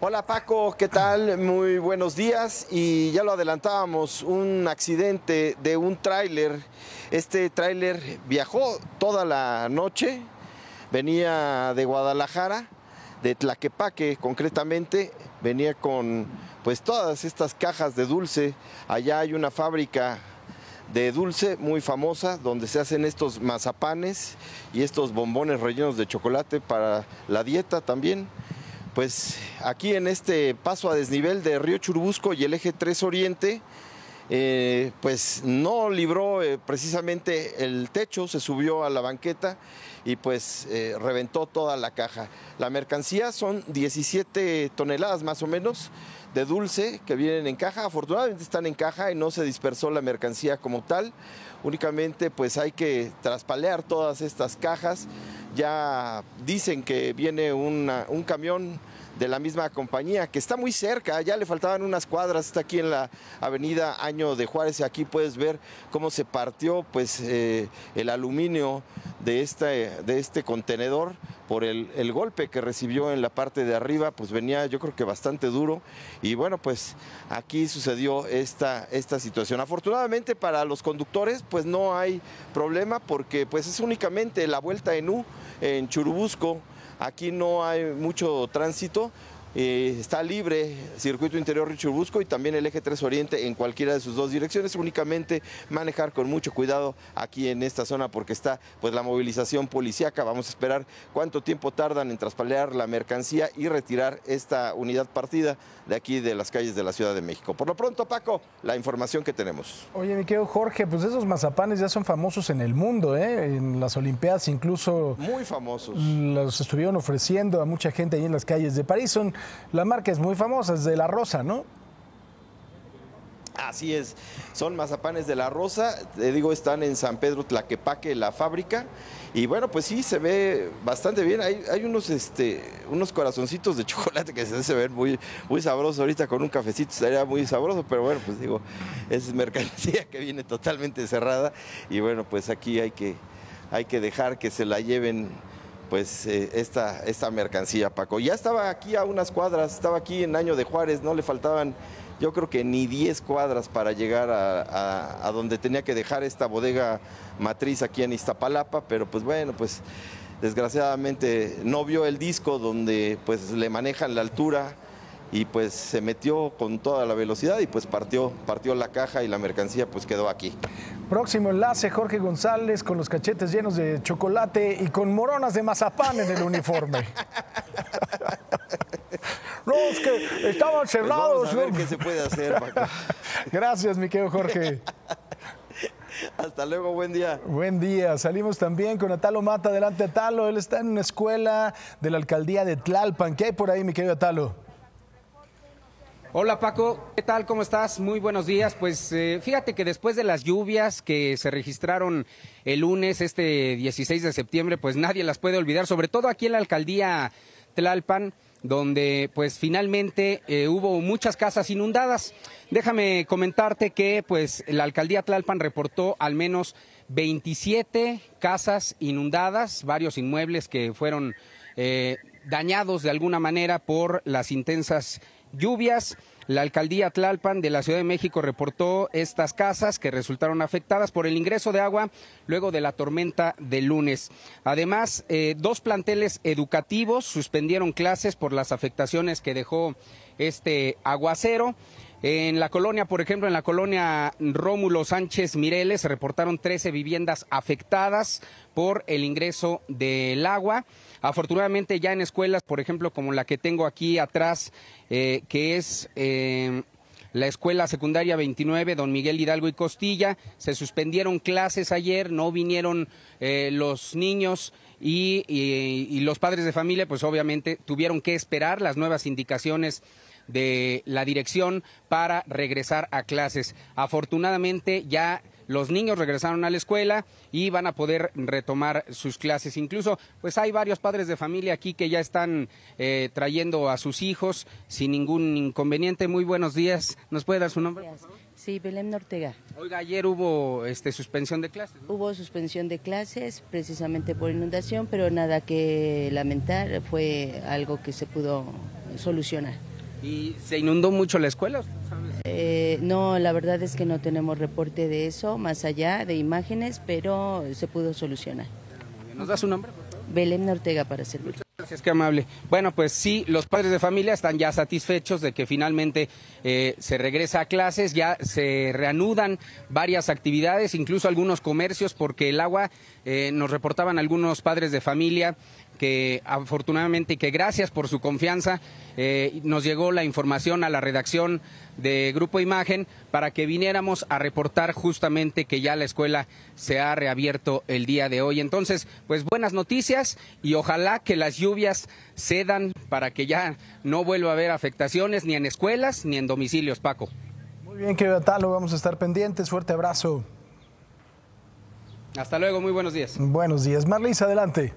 Hola, Paco, ¿qué tal? Muy buenos días. Y ya lo adelantábamos, un accidente de un tráiler. Este tráiler viajó toda la noche, venía de Guadalajara, de Tlaquepaque concretamente, venía con pues todas estas cajas de dulce. Allá hay una fábrica de dulce muy famosa donde se hacen estos mazapanes y estos bombones rellenos de chocolate para la dieta también. Pues aquí en este paso a desnivel de Río Churubusco y el eje tres Oriente, eh, pues no libró eh, precisamente el techo, se subió a la banqueta y pues eh, reventó toda la caja. La mercancía son diecisiete toneladas más o menos de dulce que vienen en caja. Afortunadamente están en caja y no se dispersó la mercancía como tal. Únicamente pues hay que traspalear todas estas cajas. Ya dicen que viene una, un camión de la misma compañía que está muy cerca, ya le faltaban unas cuadras, está aquí en la avenida Año de Juárez. Aquí puedes ver cómo se partió pues, eh, el aluminio de este, de este contenedor por el, el golpe que recibió en la parte de arriba. Pues venía, yo creo que bastante duro, y bueno, pues aquí sucedió esta, esta situación. Afortunadamente para los conductores pues no hay problema, porque pues es únicamente la vuelta en U en Churubusco. Aquí no hay mucho tránsito, eh, está libre circuito interior de Churubusco y también el eje tres Oriente en cualquiera de sus dos direcciones. Únicamente manejar con mucho cuidado aquí en esta zona, porque está pues la movilización policíaca. Vamos a esperar cuánto tiempo tardan en traspalear la mercancía y retirar esta unidad partida de aquí de las calles de la Ciudad de México. Por lo pronto, Paco, la información que tenemos. Oye, mi querido Jorge, pues esos mazapanes ya son famosos en el mundo, ¿eh? En las Olimpiadas incluso. Muy famosos. Los estuvieron ofreciendo a mucha gente ahí en las calles de París. Son, la marca es muy famosa, es de La Rosa, ¿no? Así es, son mazapanes de La Rosa, te digo, están en San Pedro Tlaquepaque, la fábrica, y bueno, pues sí, se ve bastante bien. Hay, hay unos, este, unos corazoncitos de chocolate que se, se ven muy, muy sabrosos. Ahorita con un cafecito estaría muy sabroso, pero bueno, pues digo, es mercancía que viene totalmente cerrada, y bueno, pues aquí hay que, hay que dejar que se la lleven pues eh, esta, esta mercancía, Paco. Ya estaba aquí a unas cuadras, estaba aquí en Año de Juárez, no le faltaban, yo creo que ni diez cuadras para llegar a, a, a donde tenía que dejar esta bodega matriz aquí en Iztapalapa, pero pues bueno, pues desgraciadamente no vio el disco donde pues le manejan la altura y pues se metió con toda la velocidad y pues partió, partió la caja y la mercancía pues quedó aquí. Próximo enlace, Jorge González con los cachetes llenos de chocolate y con moronas de mazapán en el uniforme. No, es que estaban cerrados. Pues vamos a ver qué se puede hacer, Paco. Gracias, mi querido Jorge. Hasta luego, buen día. Buen día. Salimos también con Atalo Mata. Adelante, Atalo. Él está en una escuela de la alcaldía de Tlalpan. ¿Qué hay por ahí, mi querido Atalo? Hola, Paco. ¿Qué tal? ¿Cómo estás? Muy buenos días. Pues eh, fíjate que después de las lluvias que se registraron el lunes, este dieciséis de septiembre, pues nadie las puede olvidar, sobre todo aquí en la alcaldía Tlalpan, donde pues finalmente eh, hubo muchas casas inundadas. Déjame comentarte que pues la alcaldía Tlalpan reportó al menos veintisiete casas inundadas, varios inmuebles que fueron eh, dañados de alguna manera por las intensas lluvias. La alcaldía Tlalpan de la Ciudad de México reportó estas casas que resultaron afectadas por el ingreso de agua luego de la tormenta del lunes. Además, eh, dos planteles educativos suspendieron clases por las afectaciones que dejó este aguacero. En la colonia, por ejemplo, en la colonia Rómulo Sánchez Mireles, se reportaron trece viviendas afectadas por el ingreso del agua. Afortunadamente ya en escuelas, por ejemplo, como la que tengo aquí atrás, eh, que es eh, la escuela secundaria veintinueve, Don Miguel Hidalgo y Costilla, se suspendieron clases ayer, no vinieron eh, los niños. Y, y, y los padres de familia, pues obviamente tuvieron que esperar las nuevas indicaciones de la dirección para regresar a clases. Afortunadamente ya los niños regresaron a la escuela y van a poder retomar sus clases. Incluso, pues hay varios padres de familia aquí que ya están eh, trayendo a sus hijos sin ningún inconveniente. Muy buenos días. ¿Nos puede dar su nombre? Sí, Belén Ortega. Oiga, ayer hubo este, suspensión de clases, ¿no? Hubo suspensión de clases precisamente por inundación, pero nada que lamentar, fue algo que se pudo solucionar. ¿Y se inundó mucho la escuela? Eh, no, la verdad es que no tenemos reporte de eso, más allá de imágenes, pero se pudo solucionar. ¿Nos da su nombre, por favor? Belén Ortega, para servir. Gracias, qué amable. Bueno, pues sí, los padres de familia están ya satisfechos de que finalmente eh, se regresa a clases, ya se reanudan varias actividades, incluso algunos comercios, porque el agua, eh, nos reportaban algunos padres de familia que afortunadamente, que gracias por su confianza, eh, nos llegó la información a la redacción de Grupo Imagen para que viniéramos a reportar justamente que ya la escuela se ha reabierto el día de hoy. Entonces, pues buenas noticias y ojalá que las lluvias lluvias cedan para que ya no vuelva a haber afectaciones ni en escuelas ni en domicilios, Paco. Muy bien, querido Atalo, vamos a estar pendientes. Fuerte abrazo. Hasta luego, muy buenos días. Buenos días. Marlis, adelante.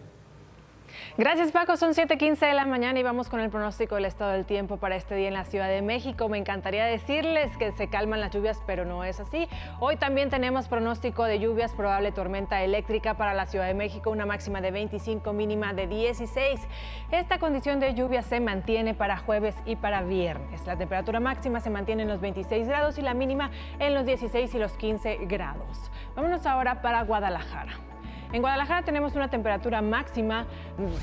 Gracias, Paco. Son siete quince de la mañana y vamos con el pronóstico del estado del tiempo para este día en la Ciudad de México. Me encantaría decirles que se calman las lluvias, pero no es así. Hoy también tenemos pronóstico de lluvias, probable tormenta eléctrica para la Ciudad de México, una máxima de veinticinco, mínima de dieciséis. Esta condición de lluvia se mantiene para jueves y para viernes. La temperatura máxima se mantiene en los veintiséis grados y la mínima en los dieciséis y los quince grados. Vámonos ahora para Guadalajara. En Guadalajara tenemos una temperatura máxima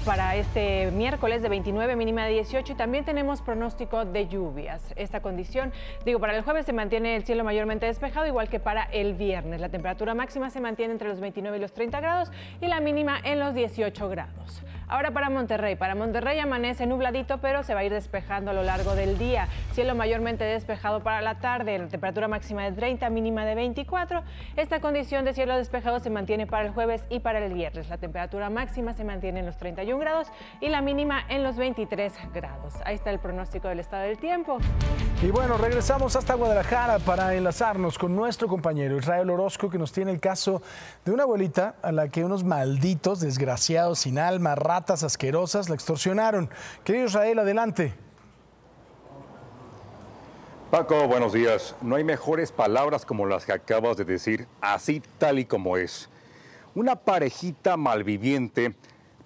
para este miércoles de veintinueve, mínima de dieciocho, y también tenemos pronóstico de lluvias. Esta condición, digo, para el jueves se mantiene el cielo mayormente despejado, igual que para el viernes. La temperatura máxima se mantiene entre los veintinueve y los treinta grados y la mínima en los dieciocho grados. Ahora para Monterrey. Para Monterrey amanece nubladito, pero se va a ir despejando a lo largo del día. Cielo mayormente despejado para la tarde, la temperatura máxima de treinta, mínima de veinticuatro. Esta condición de cielo despejado se mantiene para el jueves y para el viernes. La temperatura máxima se mantiene en los treinta y uno grados y la mínima en los veintitrés grados. Ahí está el pronóstico del estado del tiempo. Y bueno, regresamos hasta Guadalajara para enlazarnos con nuestro compañero Israel Orozco, que nos tiene el caso de una abuelita a la que unos malditos, desgraciados, sin alma, ratas asquerosas, la extorsionaron. Querido Israel, adelante. Paco, buenos días. No hay mejores palabras como las que acabas de decir, así tal y como es. Una parejita malviviente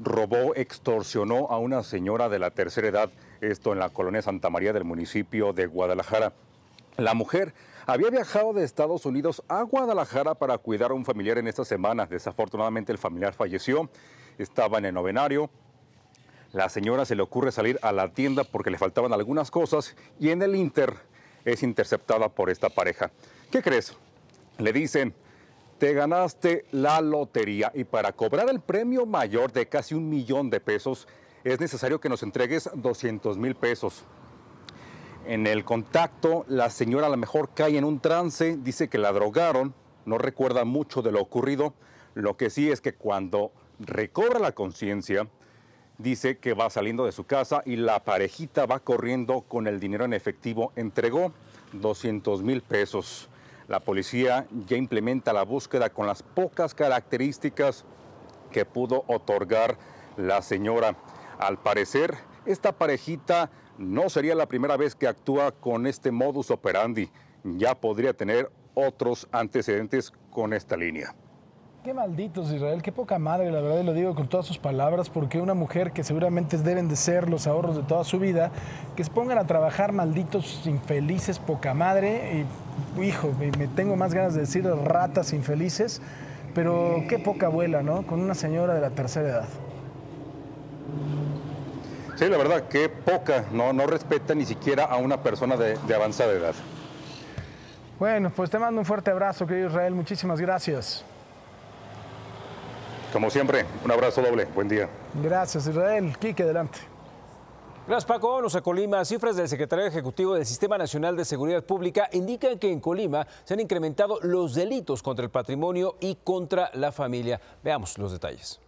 robó, extorsionó a una señora de la tercera edad, esto en la colonia Santa María del municipio de Guadalajara. La mujer había viajado de Estados Unidos a Guadalajara para cuidar a un familiar en esta semana. Desafortunadamente el familiar falleció, estaba en el novenario. La señora se le ocurre salir a la tienda porque le faltaban algunas cosas y en el inter es interceptada por esta pareja. ¿Qué crees? Le dicen, te ganaste la lotería y para cobrar el premio mayor de casi un millón de pesos es necesario que nos entregues doscientos mil pesos. En el contacto, la señora a lo mejor cae en un trance, dice que la drogaron, no recuerda mucho de lo ocurrido. Lo que sí es que cuando recobra la conciencia, dice que va saliendo de su casa y la parejita va corriendo con el dinero en efectivo. Entregó doscientos mil pesos. La policía ya implementa la búsqueda con las pocas características que pudo otorgar la señora. Al parecer, esta parejita no sería la primera vez que actúa con este modus operandi. Ya podría tener otros antecedentes con esta línea. Qué malditos, Israel, qué poca madre, la verdad, y lo digo con todas sus palabras, porque una mujer que seguramente deben de ser los ahorros de toda su vida, que se pongan a trabajar malditos infelices, poca madre, y hijo, me tengo más ganas de decir ratas infelices, pero qué poca abuela, ¿no? Con una señora de la tercera edad. Sí, la verdad, qué poca, no, no respeta ni siquiera a una persona de, de avanzada edad. Bueno, pues te mando un fuerte abrazo, querido Israel, muchísimas gracias. Como siempre, un abrazo doble. Buen día. Gracias, Israel. Quique, adelante. Gracias, Paco. Vamos a Colima. Cifras del secretario ejecutivo del Sistema Nacional de Seguridad Pública indican que en Colima se han incrementado los delitos contra el patrimonio y contra la familia. Veamos los detalles.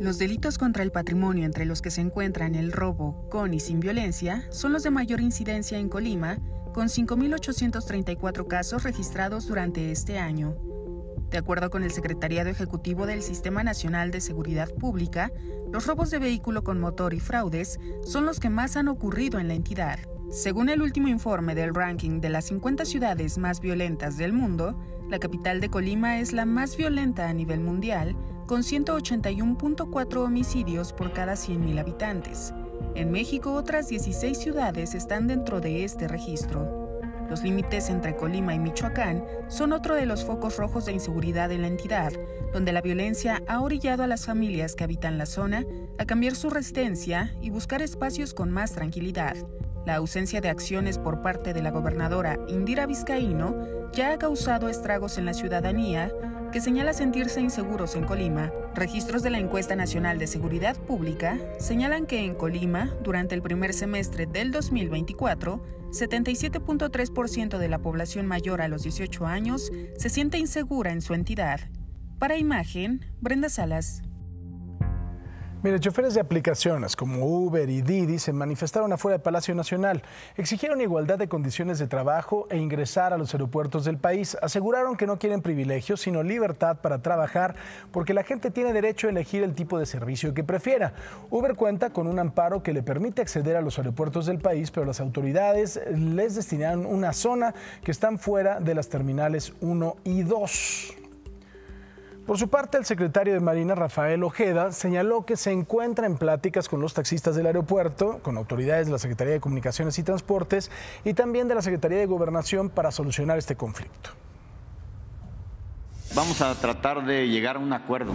Los delitos contra el patrimonio, entre los que se encuentran el robo con y sin violencia, son los de mayor incidencia en Colima, con cinco mil ochocientos treinta y cuatro casos registrados durante este año. De acuerdo con el Secretariado Ejecutivo del Sistema Nacional de Seguridad Pública, los robos de vehículo con motor y fraudes son los que más han ocurrido en la entidad. Según el último informe del ranking de las cincuenta ciudades más violentas del mundo, la capital de Colima es la más violenta a nivel mundial, con ciento ochenta y uno punto cuatro homicidios por cada cien mil habitantes. En México, otras dieciséis ciudades están dentro de este registro. Los límites entre Colima y Michoacán son otro de los focos rojos de inseguridad en la entidad, donde la violencia ha orillado a las familias que habitan la zona a cambiar su residencia y buscar espacios con más tranquilidad. La ausencia de acciones por parte de la gobernadora Indira Vizcaíno ya ha causado estragos en la ciudadanía, que señala sentirse inseguros en Colima. Registros de la Encuesta Nacional de Seguridad Pública señalan que en Colima, durante el primer semestre del dos mil veinticuatro, setenta y siete punto tres por ciento de la población mayor a los dieciocho años se siente insegura en su entidad. Para Imagen, Brenda Salas. Mire, choferes de aplicaciones como Uber y Didi se manifestaron afuera del Palacio Nacional. Exigieron igualdad de condiciones de trabajo e ingresar a los aeropuertos del país. Aseguraron que no quieren privilegios, sino libertad para trabajar, porque la gente tiene derecho a elegir el tipo de servicio que prefiera. Uber cuenta con un amparo que le permite acceder a los aeropuertos del país, pero las autoridades les destinaron una zona que están fuera de las terminales uno y dos. Por su parte, el secretario de Marina, Rafael Ojeda, señaló que se encuentra en pláticas con los taxistas del aeropuerto, con autoridades de la Secretaría de Comunicaciones y Transportes y también de la Secretaría de Gobernación para solucionar este conflicto. Vamos a tratar de llegar a un acuerdo,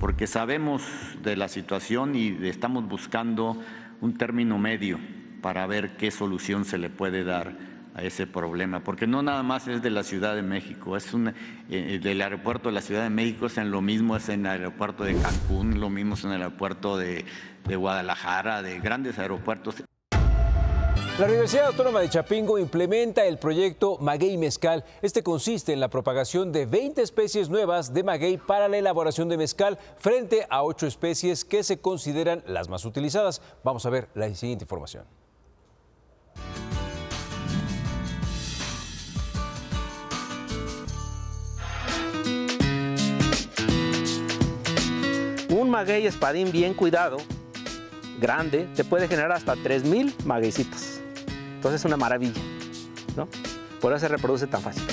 porque sabemos de la situación y estamos buscando un término medio para ver qué solución se le puede dar a ese problema, porque no nada más es de la Ciudad de México, es un, eh, del aeropuerto de la Ciudad de México, es en lo mismo, es en el aeropuerto de Cancún, lo mismo es en el aeropuerto de, de Guadalajara, de grandes aeropuertos. La Universidad Autónoma de Chapingo implementa el proyecto Maguey Mezcal. Este consiste en la propagación de veinte especies nuevas de maguey para la elaboración de mezcal frente a ocho especies que se consideran las más utilizadas. Vamos a ver la siguiente información. Un maguey espadín bien cuidado, grande, te puede generar hasta tres mil magueycitos. Entonces es una maravilla, ¿no? Por eso se reproduce tan fácil.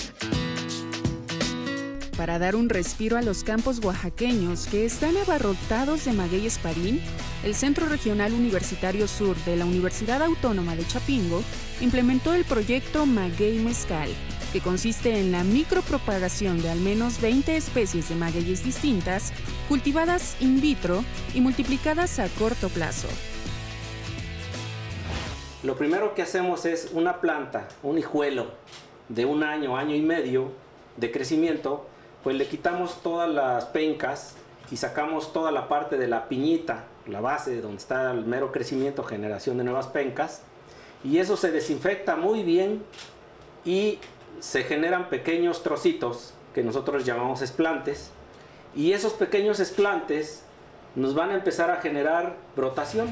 Para dar un respiro a los campos oaxaqueños que están abarrotados de maguey espadín, el Centro Regional Universitario Sur de la Universidad Autónoma de Chapingo implementó el proyecto Maguey Mezcal, que consiste en la micropropagación de al menos veinte especies de magueyes distintas cultivadas in vitro y multiplicadas a corto plazo. Lo primero que hacemos es una planta, un hijuelo de un año, año y medio de crecimiento, pues le quitamos todas las pencas y sacamos toda la parte de la piñita, la base donde está el mero crecimiento, generación de nuevas pencas, y eso se desinfecta muy bien y se generan pequeños trocitos que nosotros llamamos esplantes, y esos pequeños esplantes nos van a empezar a generar brotación.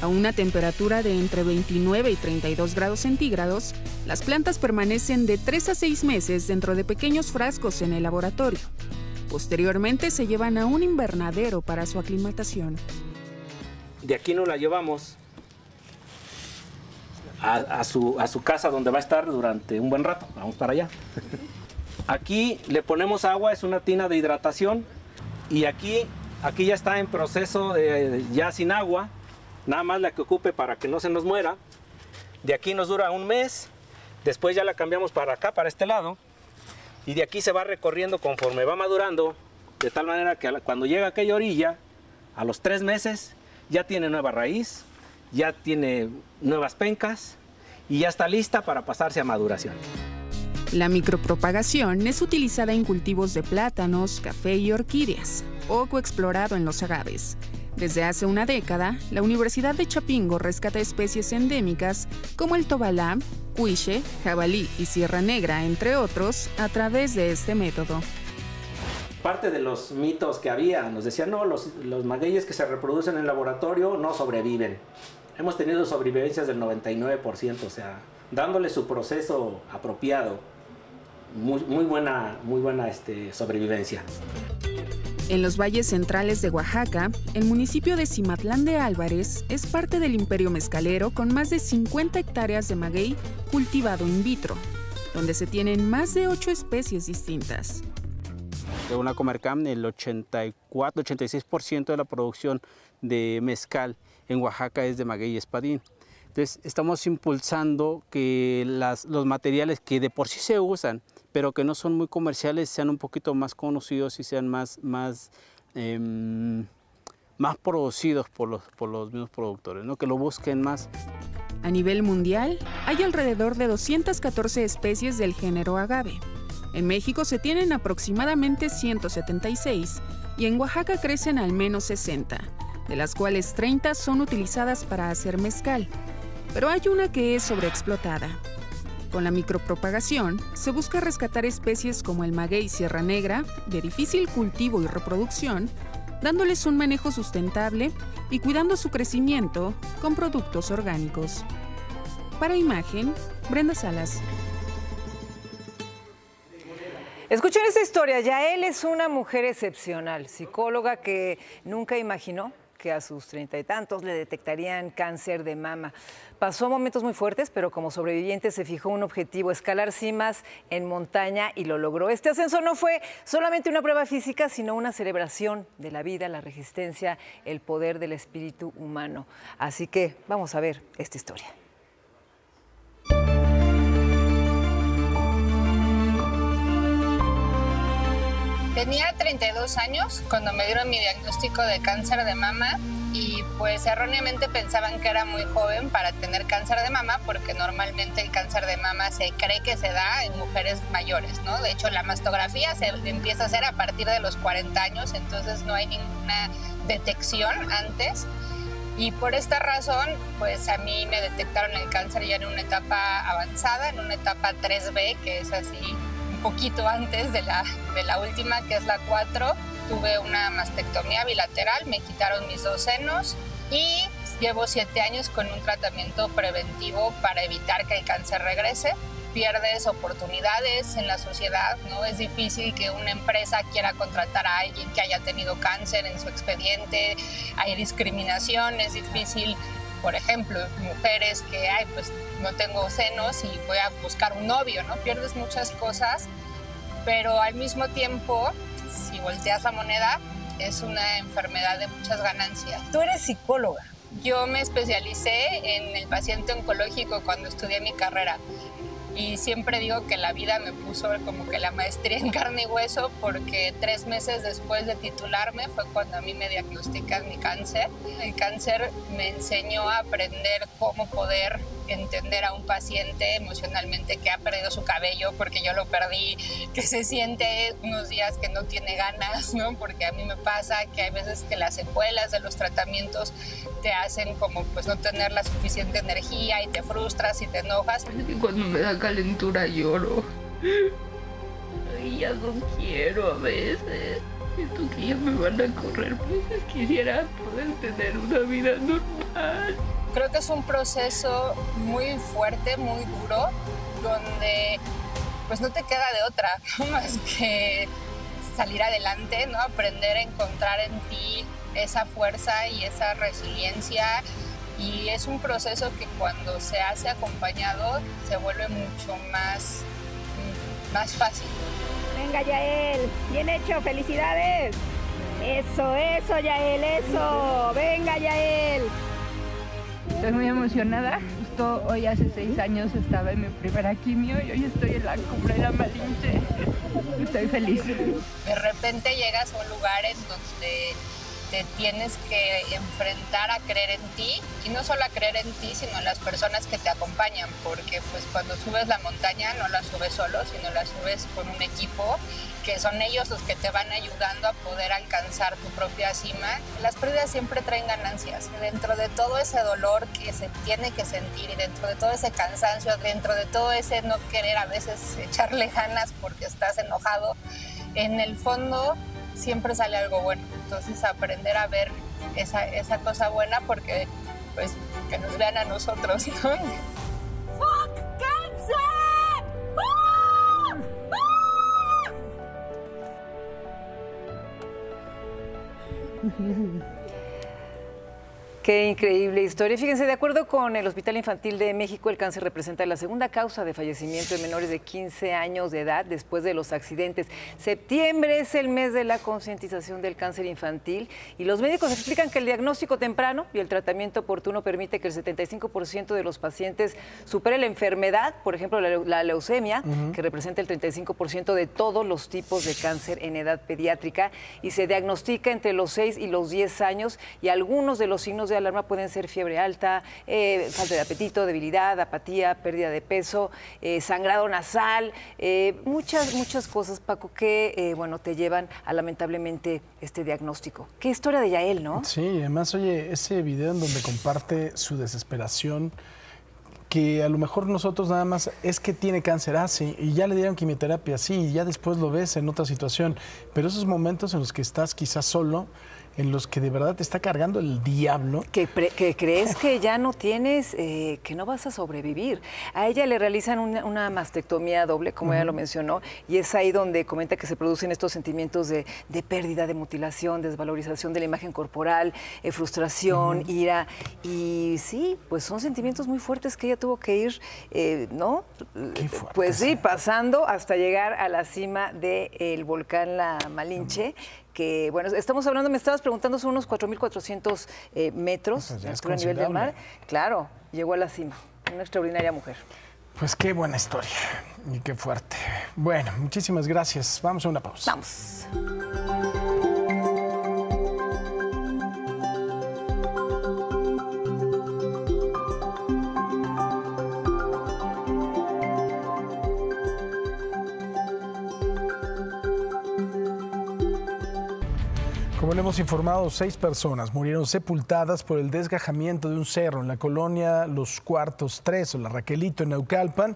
A una temperatura de entre veintinueve y treinta y dos grados centígrados, las plantas permanecen de tres a seis meses dentro de pequeños frascos en el laboratorio. Posteriormente se llevan a un invernadero para su aclimatación. De aquí nos la llevamos a, a, su, a su casa, donde va a estar durante un buen rato. Vamos para allá. Aquí le ponemos agua, es una tina de hidratación, y aquí, aquí ya está en proceso de, ya sin agua. Nada más la que ocupe para que no se nos muera. De aquí nos dura un mes, después ya la cambiamos para acá, para este lado, y de aquí se va recorriendo conforme va madurando, de tal manera que cuando llega a aquella orilla, a los tres meses, ya tiene nueva raíz, ya tiene nuevas pencas, y ya está lista para pasarse a maduración. La micropropagación es utilizada en cultivos de plátanos, café y orquídeas, poco explorado en los agaves. Desde hace una década, la Universidad de Chapingo rescata especies endémicas como el tobalá, cuiche, jabalí y sierra negra, entre otros, a través de este método. Parte de los mitos que había, nos decían, no, los, los magueyes que se reproducen en el laboratorio no sobreviven. Hemos tenido sobrevivencias del noventa y nueve por ciento, o sea, dándole su proceso apropiado, muy, muy buena, muy buena este, sobrevivencia. En los valles centrales de Oaxaca, el municipio de Cimatlán de Álvarez es parte del imperio mezcalero con más de cincuenta hectáreas de maguey cultivado in vitro, donde se tienen más de ocho especies distintas. Según la Comercam, el ochenta y cuatro a ochenta y seis por ciento de la producción de mezcal en Oaxaca es de maguey y espadín. Entonces, estamos impulsando que las, los materiales que de por sí se usan, pero que no son muy comerciales, sean un poquito más conocidos y sean más, más, eh, más producidos por los, por los mismos productores, ¿no? Que lo busquen más. A nivel mundial, hay alrededor de doscientas catorce especies del género agave. En México se tienen aproximadamente ciento setenta y seis y en Oaxaca crecen al menos sesenta, de las cuales treinta son utilizadas para hacer mezcal, pero hay una que es sobreexplotada. Con la micropropagación, se busca rescatar especies como el maguey sierra negra, de difícil cultivo y reproducción, dándoles un manejo sustentable y cuidando su crecimiento con productos orgánicos. Para Imagen, Brenda Salas. Escuchen esta historia. Yael es una mujer excepcional, psicóloga que nunca imaginó que a sus treinta y tantos le detectarían cáncer de mama. Pasó momentos muy fuertes, pero como sobreviviente se fijó un objetivo, escalar cimas en montaña, y lo logró. Este ascenso no fue solamente una prueba física, sino una celebración de la vida, la resistencia, el poder del espíritu humano. Así que vamos a ver esta historia. Tenía treinta y dos años cuando me dieron mi diagnóstico de cáncer de mama, y pues erróneamente pensaban que era muy joven para tener cáncer de mama, porque normalmente el cáncer de mama se cree que se da en mujeres mayores, ¿no? De hecho, la mastografía se empieza a hacer a partir de los cuarenta años, entonces no hay ninguna detección antes. Y por esta razón, pues a mí me detectaron el cáncer ya en una etapa avanzada, en una etapa tres B, que es así poquito antes de la, de la última, que es la cuatro. Tuve una mastectomía bilateral, me quitaron mis dos senos y llevo siete años con un tratamiento preventivo para evitar que el cáncer regrese. Pierdes oportunidades en la sociedad, ¿no? Es difícil que una empresa quiera contratar a alguien que haya tenido cáncer en su expediente, hay discriminación, es difícil. Por ejemplo, mujeres que, ay, pues no tengo senos y voy a buscar un novio, ¿no? Pierdes muchas cosas, pero al mismo tiempo, si volteas la moneda, es una enfermedad de muchas ganancias. Tú eres psicóloga. Yo me especialicé en el paciente oncológico cuando estudié mi carrera. Y siempre digo que la vida me puso como que la maestría en carne y hueso, porque tres meses después de titularme fue cuando a mí me diagnostican mi cáncer. El cáncer me enseñó a aprender cómo poder entender a un paciente emocionalmente que ha perdido su cabello, porque yo lo perdí, que se siente unos días que no tiene ganas, ¿no? Porque a mí me pasa que hay veces que las secuelas de los tratamientos te hacen como pues no tener la suficiente energía y te frustras y te enojas. Cuando me da calentura lloro. Ay, ya no quiero a veces. Siento que ya me van a correr. Pues quisiera poder tener una vida normal. Creo que es un proceso muy fuerte, muy duro, donde pues no te queda de otra más que salir adelante, ¿no? Aprender a encontrar en ti esa fuerza y esa resiliencia. Y es un proceso que cuando se hace acompañado se vuelve mucho más, más fácil. Venga, Yael, bien hecho, felicidades. Eso, eso, Yael, eso. Venga, Yael. Estoy muy emocionada. Justo hoy hace seis años estaba en mi primera quimio y hoy estoy en la cumbre de la Malinche. Estoy feliz. De repente llegas a un lugar en donde te tienes que enfrentar a creer en ti, y no solo a creer en ti, sino en las personas que te acompañan, porque pues cuando subes la montaña no la subes solo, sino la subes con un equipo, que son ellos los que te van ayudando a poder alcanzar tu propia cima. Las pérdidas siempre traen ganancias. Dentro de todo ese dolor que se tiene que sentir, y dentro de todo ese cansancio, dentro de todo ese no querer a veces echarle ganas porque estás enojado, en el fondo siempre sale algo bueno. Entonces aprender a ver esa, esa cosa buena, porque pues que nos vean a nosotros, ¿no? ¡Fuck cáncer! ¡Ah! ¡Ah! Qué increíble historia. Fíjense, de acuerdo con el Hospital Infantil de México, el cáncer representa la segunda causa de fallecimiento en menores de quince años de edad después de los accidentes. Septiembre es el mes de la concientización del cáncer infantil, y los médicos explican que el diagnóstico temprano y el tratamiento oportuno permite que el setenta y cinco por ciento de los pacientes supere la enfermedad, por ejemplo, la, la leucemia, uh-huh, que representa el treinta y cinco por ciento de todos los tipos de cáncer en edad pediátrica, y se diagnostica entre los seis y los diez años, y algunos de los signos de alarma pueden ser fiebre alta, eh, falta de apetito, debilidad, apatía, pérdida de peso, eh, sangrado nasal, eh, muchas, muchas cosas, Paco, que eh, bueno, te llevan a lamentablemente este diagnóstico. Qué historia de Yael, ¿no? Sí, además, oye, ese video en donde comparte su desesperación, que a lo mejor nosotros nada más es que tiene cáncer, ah, sí, y ya le dieron quimioterapia, sí, y ya después lo ves en otra situación, pero esos momentos en los que estás quizás solo, en los que de verdad te está cargando el diablo. Que, pre, que crees que ya no tienes, eh, que no vas a sobrevivir. A ella le realizan una, una mastectomía doble, como uh-huh, ella lo mencionó, y es ahí donde comenta que se producen estos sentimientos de, de pérdida, de mutilación, desvalorización de la imagen corporal, eh, frustración, uh-huh, ira. Y sí, pues son sentimientos muy fuertes que ella tuvo que ir, eh, ¿no? Qué fuerte. Pues sí, pasando hasta llegar a la cima del volcán La Malinche, uh-huh, que, bueno, estamos hablando, me estabas preguntando, son unos cuatro mil cuatrocientos eh, metros de altura a nivel del mar. Claro, llegó a la cima, una extraordinaria mujer. Pues qué buena historia y qué fuerte. Bueno, muchísimas gracias. Vamos a una pausa. Vamos. Como le hemos informado, seis personas murieron sepultadas por el desgajamiento de un cerro en la colonia Los Cuartos tres, o la Raquelito, en Naucalpan,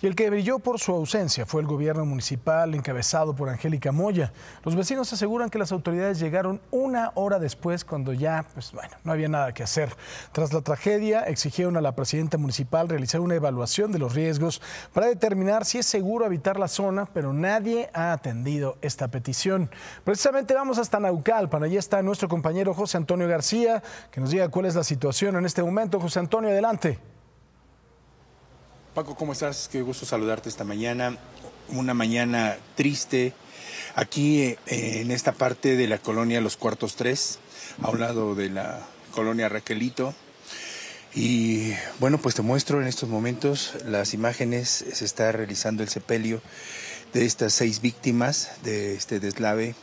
y el que brilló por su ausencia fue el gobierno municipal encabezado por Angélica Moya. Los vecinos aseguran que las autoridades llegaron una hora después, cuando ya, pues bueno, no había nada que hacer. Tras la tragedia, exigieron a la presidenta municipal realizar una evaluación de los riesgos para determinar si es seguro habitar la zona, pero nadie ha atendido esta petición. Precisamente vamos hasta Naucalpan. Allí está nuestro compañero José Antonio García, que nos diga cuál es la situación en este momento. José Antonio, adelante. Paco, ¿cómo estás? Qué gusto saludarte esta mañana. Una mañana triste aquí eh, en esta parte de la colonia Los Cuartos tres, a un lado de la colonia Raquelito. Y bueno, pues te muestro en estos momentos las imágenes. Se está realizando el sepelio de estas seis víctimas de este deslave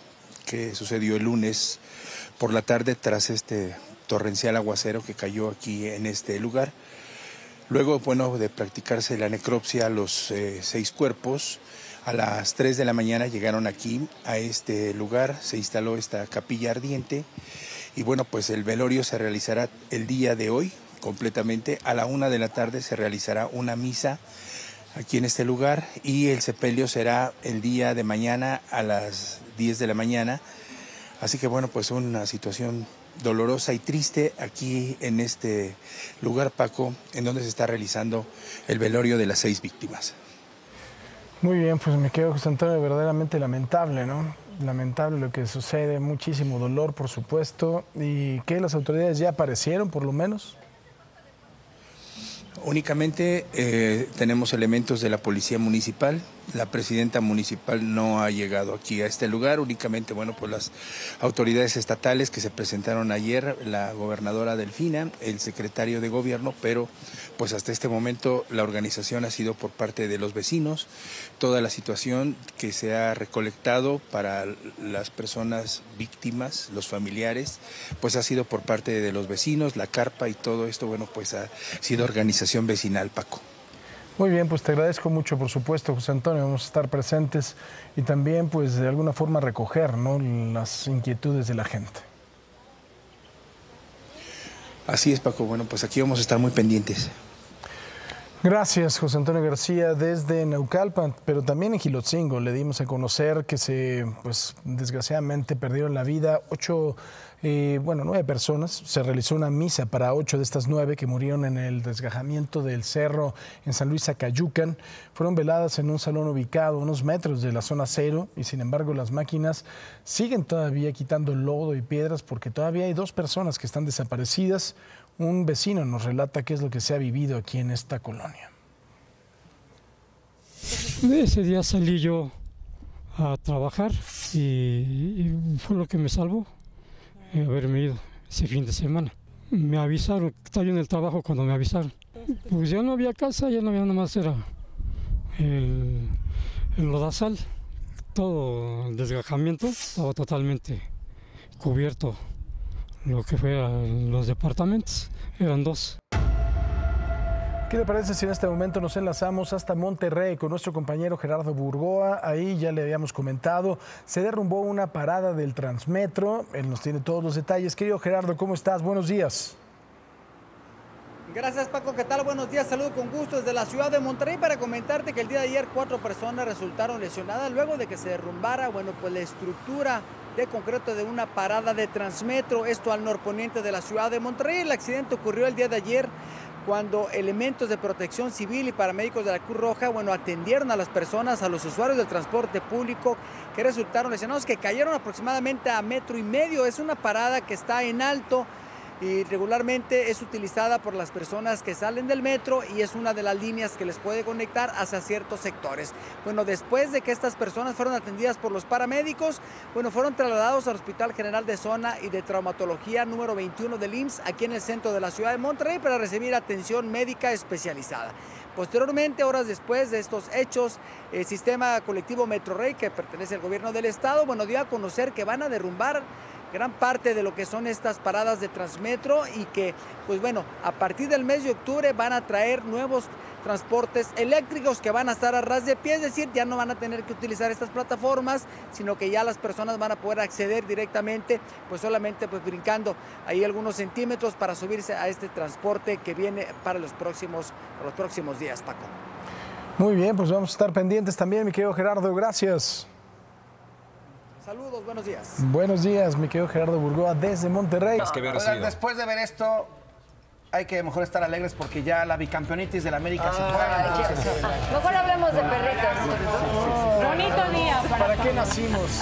que sucedió el lunes por la tarde tras este torrencial aguacero que cayó aquí en este lugar. Luego, bueno, de practicarse la necropsia a los eh, seis cuerpos, a las tres de la mañana llegaron aquí, a este lugar, se instaló esta capilla ardiente y bueno, pues el velorio se realizará el día de hoy completamente. A la una de la tarde se realizará una misa aquí en este lugar y el sepelio será el día de mañana a las diez de la mañana. Así que bueno, pues una situación dolorosa y triste aquí en este lugar, Paco, en donde se está realizando el velorio de las seis víctimas. Muy bien, pues me quedo, José Antonio, verdaderamente lamentable, ¿no? Lamentable lo que sucede, muchísimo dolor, por supuesto. ¿Y qué, las autoridades ya aparecieron, por lo menos? Únicamente eh, tenemos elementos de la Policía Municipal. La presidenta municipal no ha llegado aquí a este lugar. Únicamente, bueno, pues las autoridades estatales que se presentaron ayer, la gobernadora Delfina, el secretario de gobierno, pero pues hasta este momento la organización ha sido por parte de los vecinos. Toda la situación que se ha recolectado para las personas víctimas, los familiares, pues ha sido por parte de los vecinos, la carpa y todo esto, bueno, pues ha sido organización vecinal, Paco. Muy bien, pues te agradezco mucho, por supuesto, José Antonio. Vamos a estar presentes y también, pues, de alguna forma recoger, ¿no?, las inquietudes de la gente. Así es, Paco. Bueno, pues aquí vamos a estar muy pendientes. Gracias, José Antonio García, desde Naucalpan, pero también en Jilotzingo. Le dimos a conocer que se, pues, desgraciadamente perdieron la vida ocho, eh, bueno, nueve personas. Se realizó una misa para ocho de estas nueve que murieron en el desgajamiento del cerro en San Luis Acayucan. Fueron veladas en un salón ubicado a unos metros de la zona cero y, sin embargo, las máquinas siguen todavía quitando lodo y piedras porque todavía hay dos personas que están desaparecidas. Un vecino nos relata qué es lo que se ha vivido aquí en esta colonia. Ese día salí yo a trabajar y, y fue lo que me salvó haberme ido ese fin de semana. Me avisaron, estaba yo en el trabajo cuando me avisaron. Pues ya no había casa, ya no había nada más, era el, el lodazal. Todo el desgajamiento estaba totalmente cubierto. Lo que fue a los departamentos, eran dos. ¿Qué le parece si en este momento nos enlazamos hasta Monterrey con nuestro compañero Gerardo Burgoa? Ahí ya le habíamos comentado, se derrumbó una parada del Transmetro. Él nos tiene todos los detalles. Querido Gerardo, ¿cómo estás? Buenos días. Gracias, Paco. ¿Qué tal? Buenos días. Saludo con gusto desde la ciudad de Monterrey para comentarte que el día de ayer cuatro personas resultaron lesionadas luego de que se derrumbara, bueno, pues la estructura de concreto de una parada de Transmetro, esto al norponiente de la ciudad de Monterrey. El accidente ocurrió el día de ayer cuando elementos de protección civil y paramédicos de la Cruz Roja, bueno, atendieron a las personas, a los usuarios del transporte público que resultaron lesionados, que cayeron aproximadamente a metro y medio. Es una parada que está en alto y regularmente es utilizada por las personas que salen del metro y es una de las líneas que les puede conectar hacia ciertos sectores. Bueno, después de que estas personas fueron atendidas por los paramédicos, bueno, fueron trasladados al Hospital General de Zona y de Traumatología número veintiuno del I M S S aquí en el centro de la ciudad de Monterrey para recibir atención médica especializada. Posteriormente, horas después de estos hechos, el sistema colectivo Metrorrey, que pertenece al gobierno del estado, bueno, dio a conocer que van a derrumbar gran parte de lo que son estas paradas de Transmetro y que, pues bueno, a partir del mes de octubre van a traer nuevos transportes eléctricos que van a estar a ras de pie, es decir, ya no van a tener que utilizar estas plataformas, sino que ya las personas van a poder acceder directamente, pues solamente pues brincando ahí algunos centímetros para subirse a este transporte que viene para los próximos, para los próximos días, Paco. Muy bien, pues vamos a estar pendientes también, mi querido Gerardo, gracias. Saludos, buenos días. Buenos días, mi querido Gerardo Burgoa desde Monterrey. Es que ver, después de ver esto, hay que mejor estar alegres porque ya la bicampeonitis de la América ah, se fue. Entonces, sí, sí. Mejor hablemos de perritos. Oh, bonito día. ¿Para, ¿para qué nacimos?